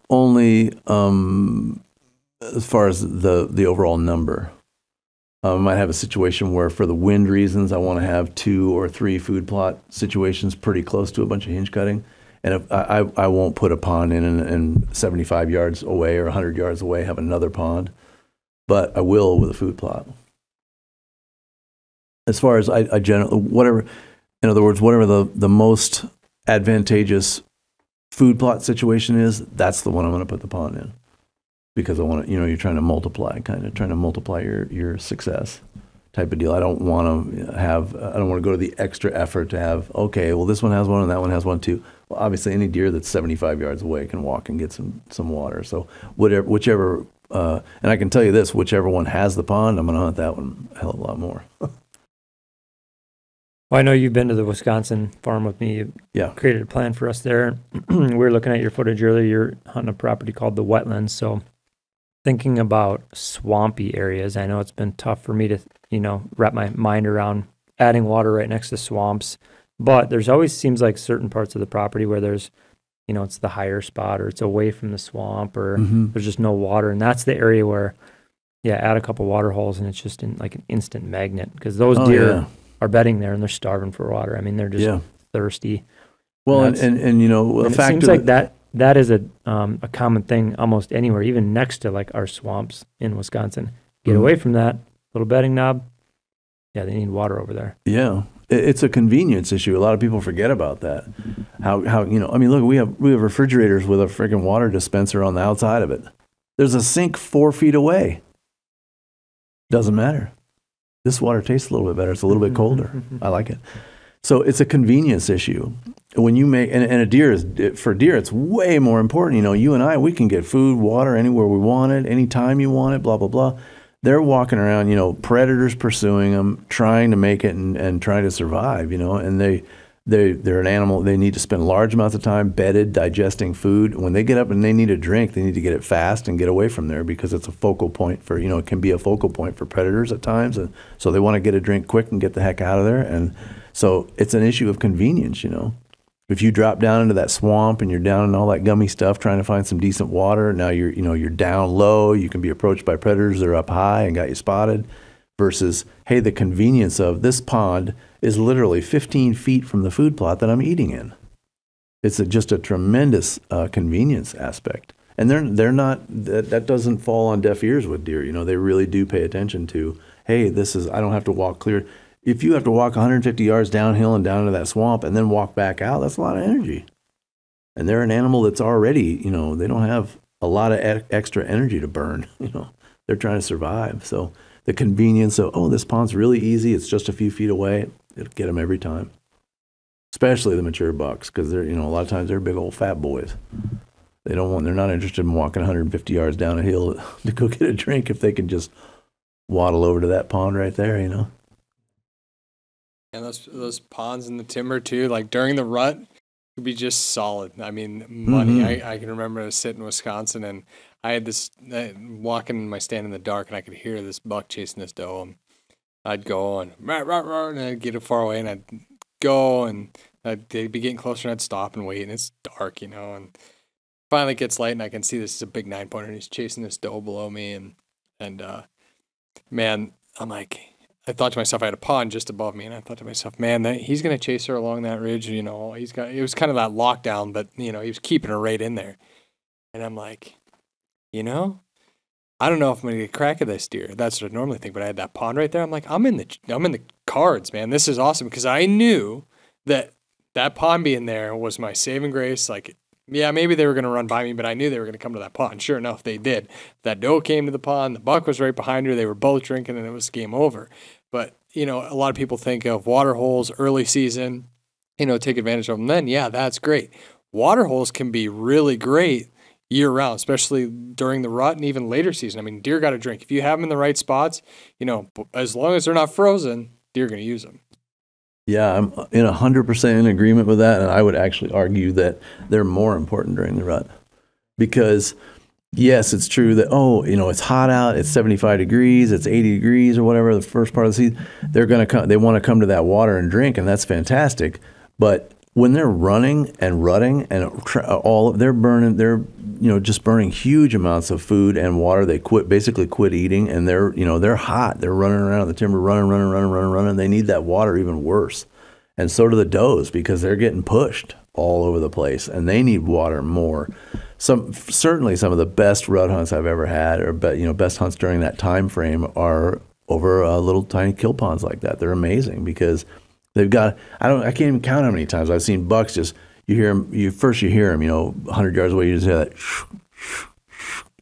Only as far as the overall number. I might have a situation where for the wind reasons, I want to have 2 or 3 food plot situations pretty close to a bunch of hinge cutting. And if I won't put a pond in and 75 yards away or 100 yards away have another pond, but I will with a food plot. As far as I generally, whatever, in other words, whatever the most advantageous food plot situation is, that's the one I'm going to put the pond in, because I want to, you know, you're trying to multiply, kind of trying to multiply your success type of deal. I don't want to have, I don't want to go to the extra effort to have, okay, well, this one has one and that one has one too. Well, obviously any deer that's 75 yards away can walk and get some water. So whatever, whichever, and I can tell you this, whichever one has the pond, I'm going to hunt that one a hell of a lot more. Well, I know you've been to the Wisconsin farm with me. You created a plan for us there. We were looking at your footage earlier. You're hunting a property called the Wetlands. So thinking about swampy areas, I know it's been tough for me to, you know, wrap my mind around adding water right next to swamps. But there's always seems like certain parts of the property where there's, you know, it's the higher spot or it's away from the swamp or there's just no water. And that's the area where, yeah, add a couple water holes and it's just in, like an instant magnet, because those deer... Yeah. Are bedding there and they're starving for water. I mean, they're just thirsty. Well, and you know, a factor. It seems like that is a common thing almost anywhere, even next to like our swamps in Wisconsin. Get away from that little bedding knob. Yeah, they need water over there. Yeah, it's a convenience issue. A lot of people forget about that. How you know? I mean, look, we have refrigerators with a freaking water dispenser on the outside of it. There's a sink 4 feet away. Doesn't matter. This water tastes a little bit better. It's a little bit colder. I like it. So it's a convenience issue. When you make, and a deer is, for deer, it's way more important. You know, you and I, we can get food, water, anywhere we want it, anytime you want it, blah, blah, blah. They're walking around, you know, predators pursuing them, trying to make it and trying to survive, you know, and they're an animal. They need to spend large amounts of time bedded, digesting food. When they get up and they need a drink, they need to get it fast and get away from there, because it's a focal point for, you know, it can be a focal point for predators at times. And so they want to get a drink quick and get the heck out of there. And so it's an issue of convenience, you know. If you drop down into that swamp and you're down in all that gummy stuff trying to find some decent water, now you're down low, you can be approached by predators that are up high and got you spotted. versus, hey, the convenience of this pond is literally 15 feet from the food plot that I'm eating in. It's just a tremendous convenience aspect. And they're not, that doesn't fall on deaf ears with deer. You know, they really do pay attention to, hey, this is, I don't have to walk clear. If you have to walk 150 yards downhill and down to that swamp and then walk back out, that's a lot of energy. And they're an animal that's already, you know, they don't have a lot of extra energy to burn, you know. They're trying to survive. So the convenience of, oh, this pond's really easy, it's just a few feet away, it'll get them every time. Especially the mature bucks, because they're, you know, a lot of times they're big old fat boys. They don't want, they're not interested in walking 150 yards down a hill to go get a drink if they can just waddle over to that pond right there, you know. And those ponds in the timber too, like during the rut, could be just solid. I mean, money. Mm-hmm. I can remember I was sitting in Wisconsin and I had this walking in my stand in the dark and I could hear this buck chasing this doe. And I'd go and rah, rah, rah, and I'd get it far away and I'd go and they'd be getting closer and I'd stop and wait and it's dark, you know, and finally it gets light and I can see this is a big 9-pointer and he's chasing this doe below me and man, I'm like, I thought to myself, I had a pond just above me and I thought to myself, man, he's going to chase her along that ridge, you know, he's got, it was kind of that lockdown, but you know, he was keeping her right in there. And I'm like, you know, I don't know if I'm going to get a crack at this deer. That's what I normally think, but I had that pond right there. I'm like, I'm in the cards, man. This is awesome. Cause I knew that pond being there was my saving grace. Like, yeah, maybe they were going to run by me, but I knew they were going to come to that pond. Sure enough, they did. That doe came to the pond. The buck was right behind her. They were both drinking, and it was game over. But, you know, a lot of people think of water holes early season, you know, take advantage of them. Then, yeah, that's great. Water holes can be really great year round, especially during the rut and even later season. I mean, deer got to drink. If you have them in the right spots, you know, as long as they're not frozen, deer are going to use them. Yeah, I'm 100% in agreement with that, and I would actually argue that they're more important during the rut because, yes, it's true that, oh, you know, it's hot out, it's 75 degrees, it's 80 degrees or whatever the first part of the season, they're going to come, they want to come to that water and drink, and that's fantastic. But when they're running and rutting and all, they're you know, just burning huge amounts of food and water. They basically quit eating, and they're, you know, they're hot. They're running around in the timber, running. They need that water even worse. And so do the does, because they're getting pushed all over the place and they need water more. Certainly some of the best rut hunts I've ever had, or you know, best hunts during that time frame are over little tiny kill ponds like that. They're amazing because they've got, I can't even count how many times I've seen bucks just, you hear them, you hear them, you know, 100 yards away, you just hear that,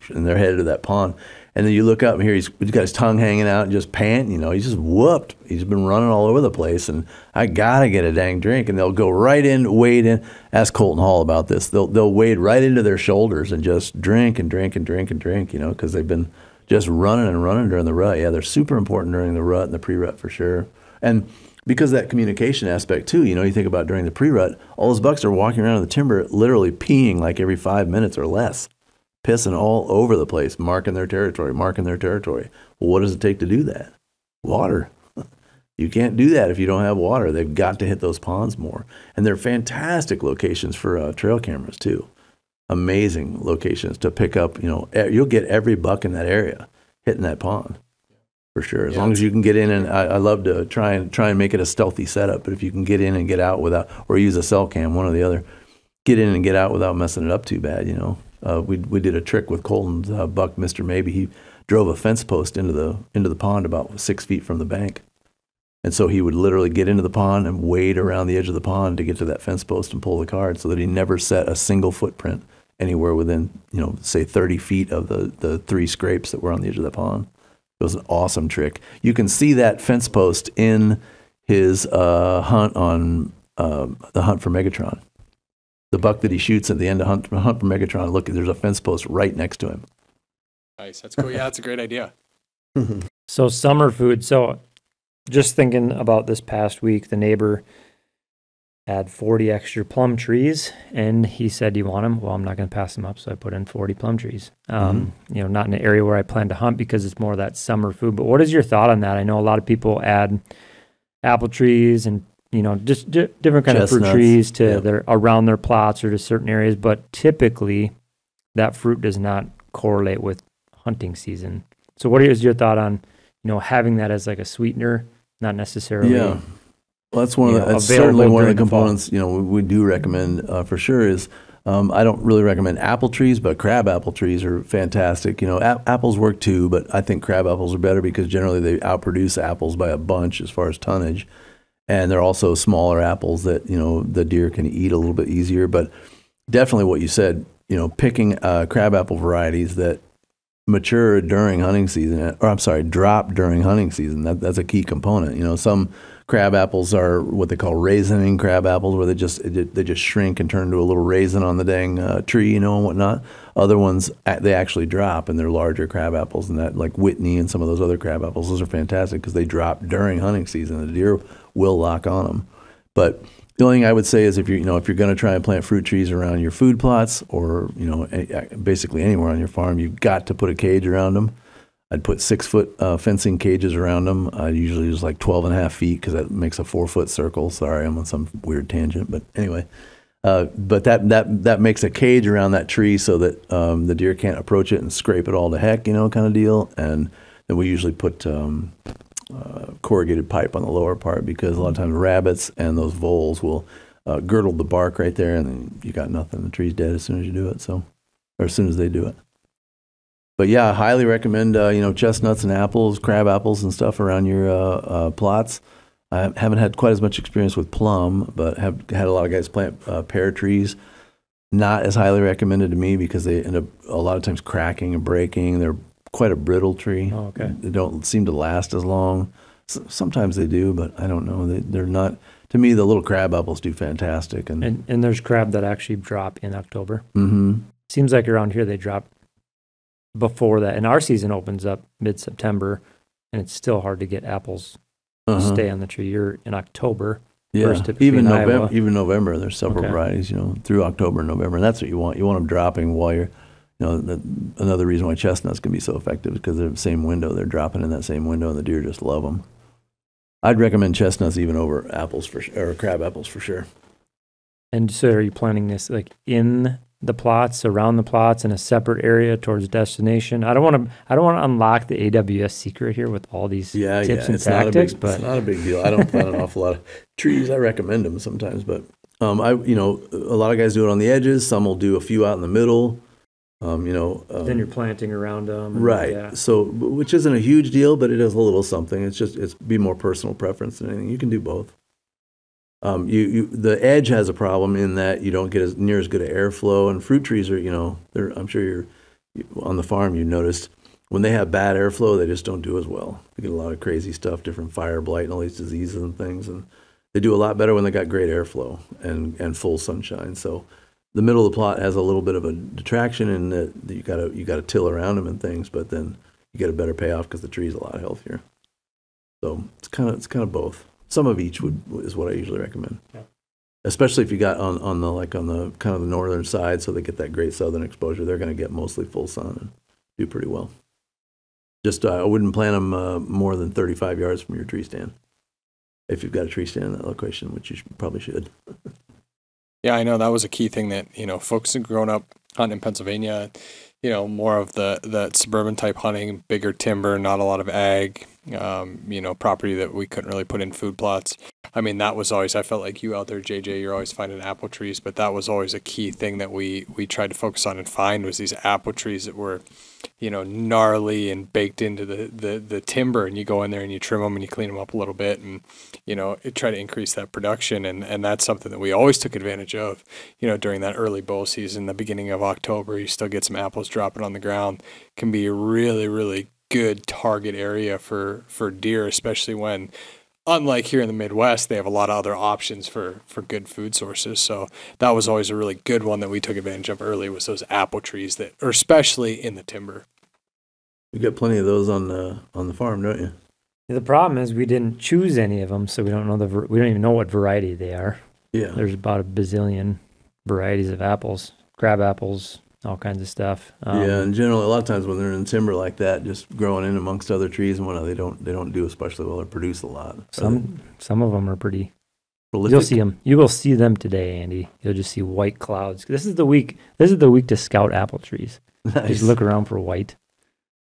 and they're headed to that pond. And then you look up and here he's got his tongue hanging out and just panting, you know, he's just whooped. He's been running all over the place, and I gotta get a dang drink. And they'll go right in, wade in. Ask Colton Hall about this. They'll wade right into their shoulders and just drink and drink and drink and drink, you know, because they've been just running and running during the rut. Yeah, they're super important during the rut and the pre-rut for sure. And because of that communication aspect too, you know, you think about during the pre-rut, all those bucks are walking around in the timber literally peeing like every 5 minutes or less, pissing all over the place, marking their territory. Well, what does it take to do that? Water. You can't do that if you don't have water. They've got to hit those ponds more. And they're fantastic locations for trail cameras too. Amazing locations to pick up, you know, you'll get every buck in that area hitting that pond. For sure, as long as you can get in, and I love to try and make it a stealthy setup. But if you can get in and get out without, or use a cell cam, one or the other, get in and get out without messing it up too bad. You know, we did a trick with Colton's buck, Mr. Maybe. He drove a fence post into the pond about 6 feet from the bank, and so he would literally get into the pond and wade around the edge of the pond to get to that fence post and pull the card, so that he never set a single footprint anywhere within, you know, say 30 feet of the three scrapes that were on the edge of the pond. It was an awesome trick. You can see that fence post in his hunt on the Hunt for Megatron. The buck that he shoots at the end of Hunt for Megatron, look, there's a fence post right next to him. Nice. That's cool. Yeah, that's a great idea. So summer food. So just thinking about this past week, the neighbor had 40 extra plum trees, and he said, do you want them? Well, I'm not going to pass them up, so I put in 40 plum trees. You know, not in an area where I plan to hunt because it's more of that summer food. But what is your thought on that? I know a lot of people add apple trees and, you know, just different kind of fruit trees to their, around their plots or to certain areas, but typically that fruit does not correlate with hunting season. So what is your thought on, you know, having that as like a sweetener, not necessarily. Yeah, well, that's one of the, that's certainly one of the components. You know, we do recommend for sure is. I don't really recommend apple trees, but crab apple trees are fantastic. You know, apples work too, but I think crab apples are better because generally they outproduce apples by a bunch as far as tonnage. And they're also smaller apples that, you know, the deer can eat a little bit easier. But definitely what you said, you know, picking crab apple varieties that mature during hunting season, or I'm sorry, drop during hunting season. That's a key component. You know, some crab apples are what they call raisining crab apples, where they just shrink and turn into a little raisin on the dang tree, you know, and whatnot. Other ones, they actually drop, and they're larger crab apples, and that, like Whitney and some of those other crab apples, those are fantastic because they drop during hunting season. The deer will lock on them. But the only thing I would say is if you if you're going to try and plant fruit trees around your food plots, or you know, basically anywhere on your farm, you've got to put a cage around them. I'd put 6-foot fencing cages around them. I usually use like 12 and a half feet because that makes a 4-foot circle. Sorry, I'm on some weird tangent, but anyway. But that makes a cage around that tree so that the deer can't approach it and scrape it all to heck, you know, kind of deal. And then we usually put corrugated pipe on the lower part because a lot of times rabbits and those voles will girdle the bark right there, and then you got nothing. The tree's dead as soon as you do it, so, or as soon as they do it. But yeah, I highly recommend you know, chestnuts and apples, crab apples and stuff around your plots. I haven't had quite as much experience with plum, but have had a lot of guys plant pear trees. Not as highly recommended to me because they end up a lot of times cracking and breaking. They're quite a brittle tree. Oh, okay. They don't seem to last as long. Sometimes they do, but I don't know. They're not. To me, the little crab apples do fantastic. And there's crab that actually drop in October. Mm-hmm. Seems like around here they drop before that, and our season opens up mid-September, and it's still hard to get apples to stay on the tree. You're in October, first even in November, even November. There's several varieties, you know, through October and November, and that's what you want. You want them dropping while you're, you know, another reason why chestnuts can be so effective is because they're the same window. They're dropping in that same window, and the deer just love them. I'd recommend chestnuts even over apples for or crab apples for sure. And so, are you planting this like in the plots, around the plots, in a separate area towards destination? I don't want to unlock the AWS secret here with all these tips and tactics, but it's not a big deal. I don't plant an awful lot of trees. I recommend them sometimes, but I, you know, a lot of guys do it on the edges. Some will do a few out in the middle. You know, then you're planting around them, right? Yeah. So, which isn't a huge deal, but it is a little something. It's just it's be more personal preference than anything. You can do both. The edge has a problem in that you don't get as near as good of airflow, and fruit trees are, you know, they're, I'm sure you're on the farm, you noticed when they have bad airflow, they just don't do as well. They get a lot of crazy stuff, different fire blight and all these diseases and things, and they do a lot better when they got great airflow and full sunshine. So the middle of the plot has a little bit of a detraction in that you gotta till around them and things, but then you get a better payoff because the tree's a lot healthier. So it's kind of both. Some of each is what I usually recommend, especially if you got on the kind of the northern side, so they get that great southern exposure. They're going to get mostly full sun and do pretty well. Just I wouldn't plant them more than 35 yards from your tree stand if you've got a tree stand in that location, which you probably should. Yeah, I know that was a key thing that, you know, folks who grown up hunting in Pennsylvania, you know, more of the suburban type hunting, bigger timber, not a lot of ag. You know, property that we couldn't really put in food plots. I mean, that was always, I felt like you out there, JJ, you're always finding apple trees, but that was always a key thing that we tried to focus on and find was these apple trees that were, you know, gnarly and baked into the timber, and you go in there and you trim them and you clean them up a little bit, and, you know, try to increase that production. And that's something that we always took advantage of, you know, during that early bowl season, the beginning of October, you still get some apples dropping on the ground. Can be really, really good target area for deer, especially when, unlike here in the Midwest, they have a lot of other options for good food sources. So that was always a really good one that we took advantage of early, was those apple trees that are especially in the timber. You got plenty of those on the farm, don't you? The problem is we didn't choose any of them, so we don't know we don't even know what variety they are. Yeah, there's about a bazillion varieties of apples, crab apples, all kinds of stuff. Yeah, and generally, a lot of times when they're in timber like that, just growing in amongst other trees and whatnot, they don't do especially well or produce a lot. Some of them are pretty prolific. You'll see them. You will see them today, Andy. You'll just see white clouds. This is the week. This is the week to scout apple trees. Nice. Just look around for white.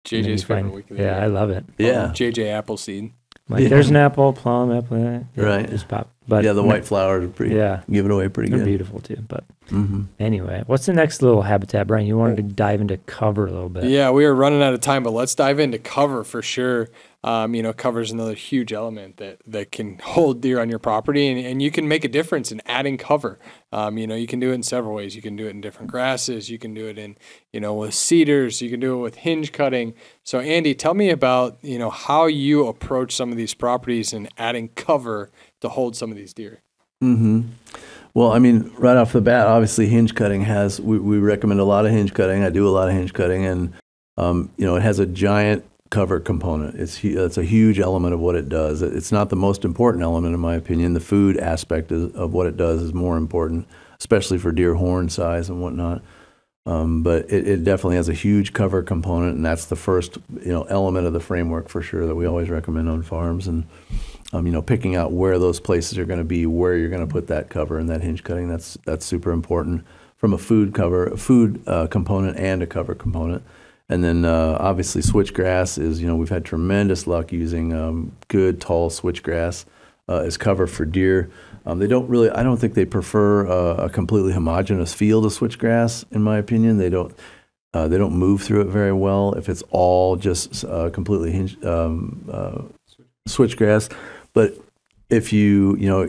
JJ's favorite week of the year. I love it. Yeah. JJ Appleseed. Like, there's an apple, plum, apple. Right. Just pop. But yeah, the white flowers are pretty, giving away pretty good. They're beautiful too. But anyway, what's the next little habitat, Brian? You wanted to dive into cover a little bit. Yeah, we are running out of time, but let's dive into cover for sure. You know, cover is another huge element that can hold deer on your property, and you can make a difference in adding cover. You know, you can do it in several ways. You can do it in different grasses. You can do it in, you know, with cedars. You can do it with hinge cutting. So Andy, tell me about, you know, how you approach some of these properties and adding cover to hold some of these deer. Well, I mean, right off the bat, obviously hinge cutting has, we recommend a lot of hinge cutting. I do a lot of hinge cutting, and, you know, it has a giant cover component. It's a huge element of what it does. It's not the most important element, in my opinion. The food aspect of what it does is more important, especially for deer horn size and whatnot. But it definitely has a huge cover component, and that's the first, you know, element of the framework for sure that we always recommend on farms. And you know, picking out where those places are going to be, where you're going to put that cover and that hinge cutting, that's super important from a food component and a cover component. And then obviously switchgrass is, you know, we've had tremendous luck using good tall switchgrass as cover for deer. They don't really, I don't think they prefer a completely homogeneous field of switchgrass, in my opinion. They don't move through it very well if it's all just completely hinged switchgrass. But if you know,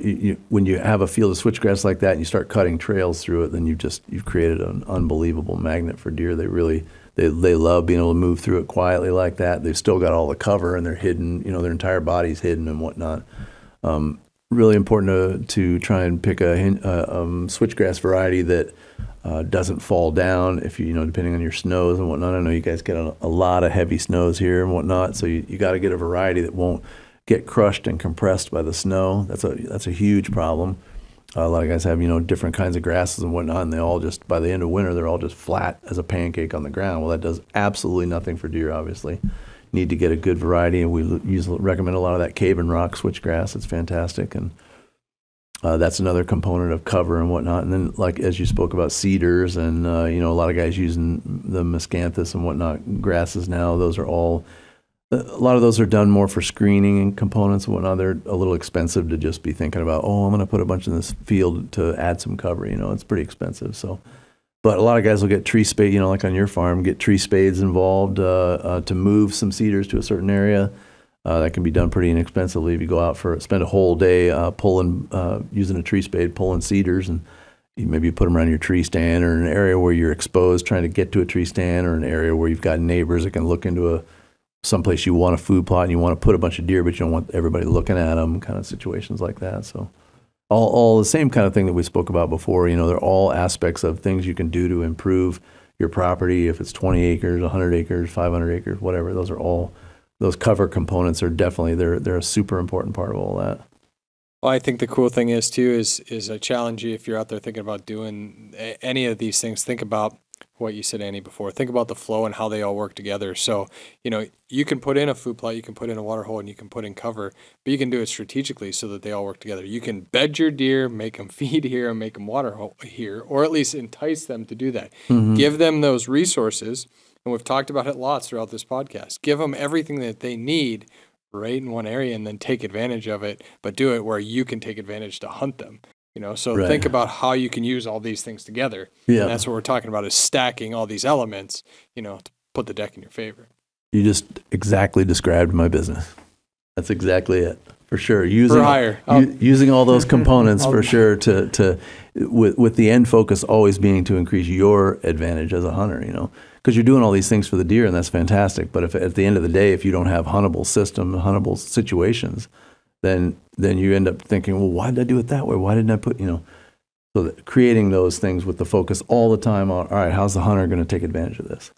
when you have a field of switchgrass like that and you start cutting trails through it, then you've created an unbelievable magnet for deer. They love being able to move through it quietly like that. They've still got all the cover and they're hidden, you know, their entire body's hidden and whatnot. Really important to try and pick a switchgrass variety that doesn't fall down if you know, depending on your snows and whatnot. I know you guys get a lot of heavy snows here and whatnot, so you got to get a variety that won't get crushed and compressed by the snow. That's a huge problem. A lot of guys have, you know, different kinds of grasses and whatnot, and they all just, by the end of winter, they're all just flat as a pancake on the ground. Well, that does absolutely nothing for deer, obviously. Need to get a good variety, and we recommend a lot of that cave and rock switchgrass. It's fantastic, and that's another component of cover and whatnot. And then, like, as you spoke about cedars, and, you know, a lot of guys using the miscanthus and whatnot grasses now, those are all... A lot of those are done more for screening and components and whatnot. They're a little expensive to just be thinking about, oh, I'm going to put a bunch in this field to add some cover. You know, it's pretty expensive. So, but a lot of guys will get tree spades, you know, like on your farm, get tree spades involved to move some cedars to a certain area. That can be done pretty inexpensively if you go out spend a whole day using a tree spade, pulling cedars, and maybe you put them around your tree stand or an area where you're exposed trying to get to a tree stand, or an area where you've got neighbors that can look into someplace you want a food plot and you want to put a bunch of deer, but you don't want everybody looking at them, kind of situations like that. So all the same kind of thing that we spoke about before, you know, they're all aspects of things you can do to improve your property. If it's 20 acres, 100 acres, 500 acres, whatever, those are all, those cover components are definitely, they're a super important part of all that. Well, I think the cool thing is too, is I challenge you, if you're out there thinking about doing any of these things, think about what you said, Andy, before. Think about the flow and how they all work together. So, you know, you can put in a food plot, you can put in a water hole, and you can put in cover, but you can do it strategically so that they all work together. You can bed your deer, make them feed here, and make them water here, or at least entice them to do that. Give them those resources, and we've talked about it lots throughout this podcast. Give them everything that they need right in one area, and then take advantage of it, but do it where you can take advantage to hunt them. You know, so think about how you can use all these things together. Yeah. And that's what we're talking about, is stacking all these elements, you know, to put the deck in your favor. You just exactly described my business. That's exactly it. For sure. Using all those components for sure with the end focus always being to increase your advantage as a hunter, you know, because you're doing all these things for the deer, and that's fantastic. But if at the end of the day, if you don't have huntable situations, then you end up thinking, well, why did I do it that way? Why didn't I put, you know, so that creating those things with the focus all the time on, all right, how's the hunter going to take advantage of this?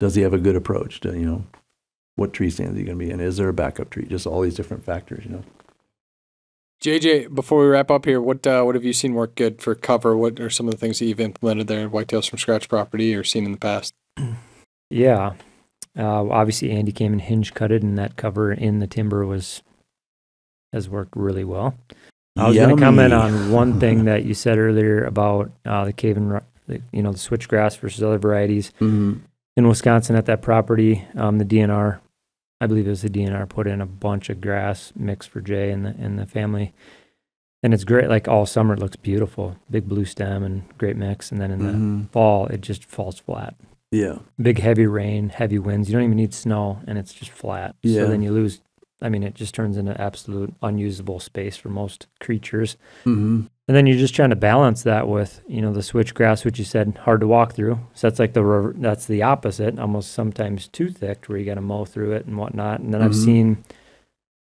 Does he have a good approach to, you know, what tree stands he going to be in? Is there a backup tree? Just all these different factors, you know. JJ, before we wrap up here, what have you seen work good for cover? What are some of the things that you've implemented there in Whitetails from Scratch property or seen in the past? Yeah. Obviously, Andy came and hinge cutted, and that cover in the timber has worked really well. I was going to comment on one thing that you said earlier about the switchgrass versus other varieties. in Wisconsin at that property. The DNR, I believe it was the DNR, put in a bunch of grass mixed for Jay and the family. And it's great, like all summer it looks beautiful, big blue stem and great mix. And then in the fall, it just falls flat. Yeah. Big heavy rain, heavy winds. You don't even need snow, and it's just flat. Yeah. So then you lose, I mean, it just turns into absolute unusable space for most creatures. Mm-hmm. And then you're just trying to balance that with, you know, the switch grass, which you said, hard to walk through. So that's like the, that's the opposite, almost sometimes too thick where you got to mow through it and whatnot. And then I've seen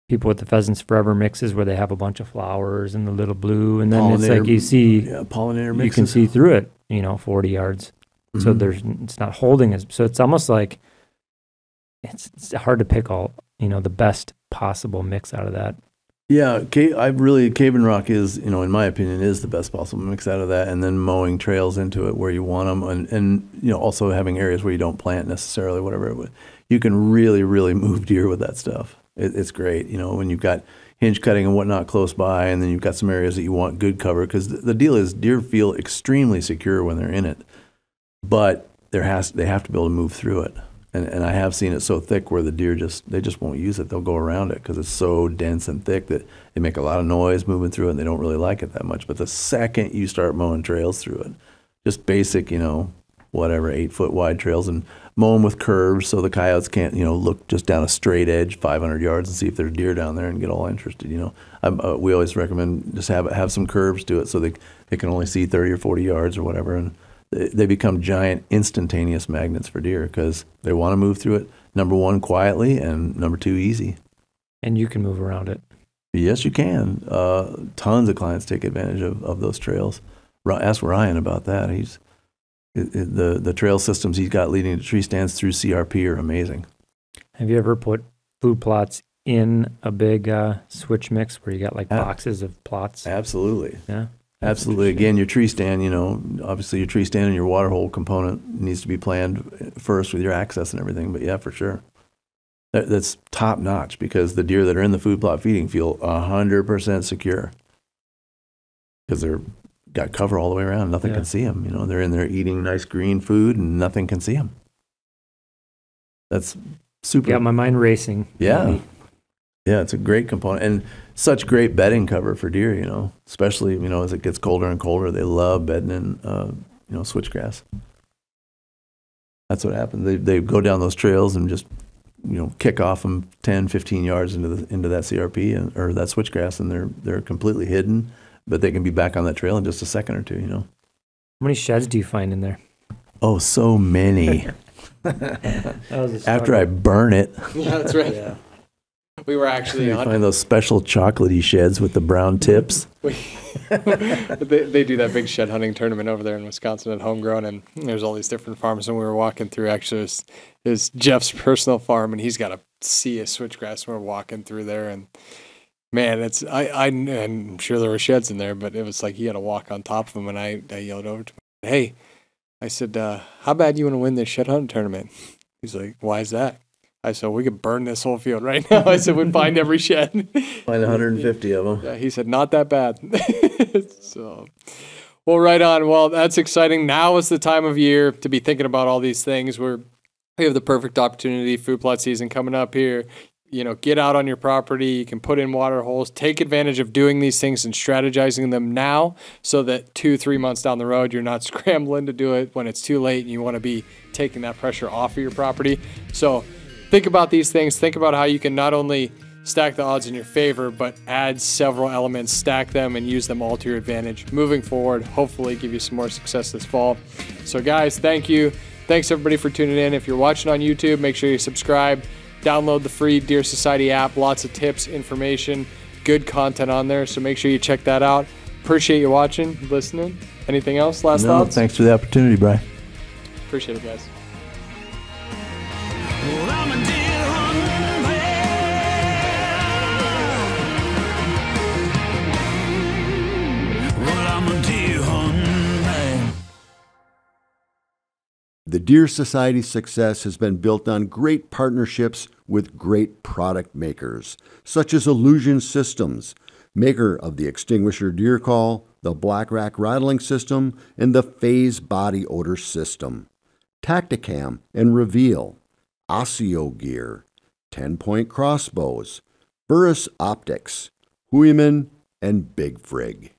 people with the Pheasants Forever mixes where they have a bunch of flowers and the little blue. And then it's like you see, pollinator mixes. You can see through it, you know, 40 yards. Mm-hmm. So there's, it's not holding as, so it's almost like it's hard to pick all, you know, the best possible mix out of that. Yeah. I really, Cave and Rock is, you know, in my opinion, is the best possible mix out of that. And then mowing trails into it where you want them. And you know, also having areas where you don't plant necessarily, whatever it would, you can really, really move deer with that stuff. It's great, you know, when you've got hinge cutting and whatnot close by, and then you've got some areas that you want good cover, because the deal is deer feel extremely secure when they're in it, but they have to be able to move through it. And I have seen it so thick where the deer just won't use it. They'll go around it because it's so dense and thick that they make a lot of noise moving through it, and they don't really like it that much. But the second you start mowing trails through it, just basic, you know, whatever, 8-foot wide trails, and mow them with curves so the coyotes can't, you know, look just down a straight edge 500 yards and see if there's deer down there and get all interested, you know. We always recommend just have some curves to it so they can only see 30 or 40 yards or whatever, and they become giant instantaneous magnets for deer because they want to move through it, number one, quietly, and number two, easy. And you can move around it. Yes, you can. Tons of clients take advantage of those trails. Ask Ryan about that. He's... The trail systems he's got leading to tree stands through CRP are amazing. Have you ever put food plots in a big switch mix where you got like boxes of plots? Absolutely. Yeah. Absolutely. Again, your tree stand, you know, obviously your tree stand and your water hole component needs to be planned first with your access and everything, but yeah, for sure. That's top notch because the deer that are in the food plot feeding feel 100% secure because they're got cover all the way around. Nothing can see them. You know, they're in there eating nice green food and nothing can see them. That's super. Yeah, my mind racing. Yeah. Maybe. Yeah, it's a great component and such great bedding cover for deer, you know, especially, you know, as it gets colder and colder, they love bedding in, you know, switchgrass. That's what happens. They go down those trails and just, you know, kick off them 10, 15 yards into that CRP and, or that switchgrass, and they're completely hidden. But they can be back on that trail in just a second or two, you know. How many sheds do you find in there? Oh, so many. After I burn it. Yeah, that's right. Yeah. We were actually you find those special chocolatey sheds with the brown tips. They do that big shed hunting tournament over there in Wisconsin at Homegrown, and there's all these different farms. And we were walking through, actually, it was Jeff's personal farm, and he's got a sea of switchgrass. And we're walking through there, and man, it's I'm sure there were sheds in there, but it was like he had to walk on top of them, and I yelled over to him, "Hey," I said, "how bad do you want to win this shed hunting tournament?" He's like, "Why is that?" I said, "We could burn this whole field right now." I said, "We'd find every shed, find 150 of them." Yeah, he said, "Not that bad." So, well, right on. Well, that's exciting. Now is the time of year to be thinking about all these things. We have the perfect opportunity. Food plot season coming up here. You know, get out on your property. You can put in water holes. Take advantage of doing these things and strategizing them now so that 2-3 months down the road, you're not scrambling to do it when it's too late and you want to be taking that pressure off of your property. So think about these things. Think about how you can not only stack the odds in your favor, but add several elements, stack them, and use them all to your advantage moving forward. Hopefully give you some more success this fall. So guys, thank you. Thanks everybody for tuning in. If you're watching on YouTube, make sure you subscribe. Download the free Deer Society app. Lots of tips, information, good content on there. So make sure you check that out. Appreciate you watching, listening. Anything else? Last thoughts? Thanks for the opportunity, Brian. Appreciate it, guys. Well, I'm a deer hunting man. Well, I'm a deer hunting man. The Deer Society's success has been built on great partnerships with great product makers, such as Illusion Systems, maker of the Extinguisher Deer Call, the Black Rack Rattling System, and the Phase Body Odor System. Tacticam and Reveal, Osseo Gear, 10 Point Crossbows, Burris Optics, Huiman, and Big Frig.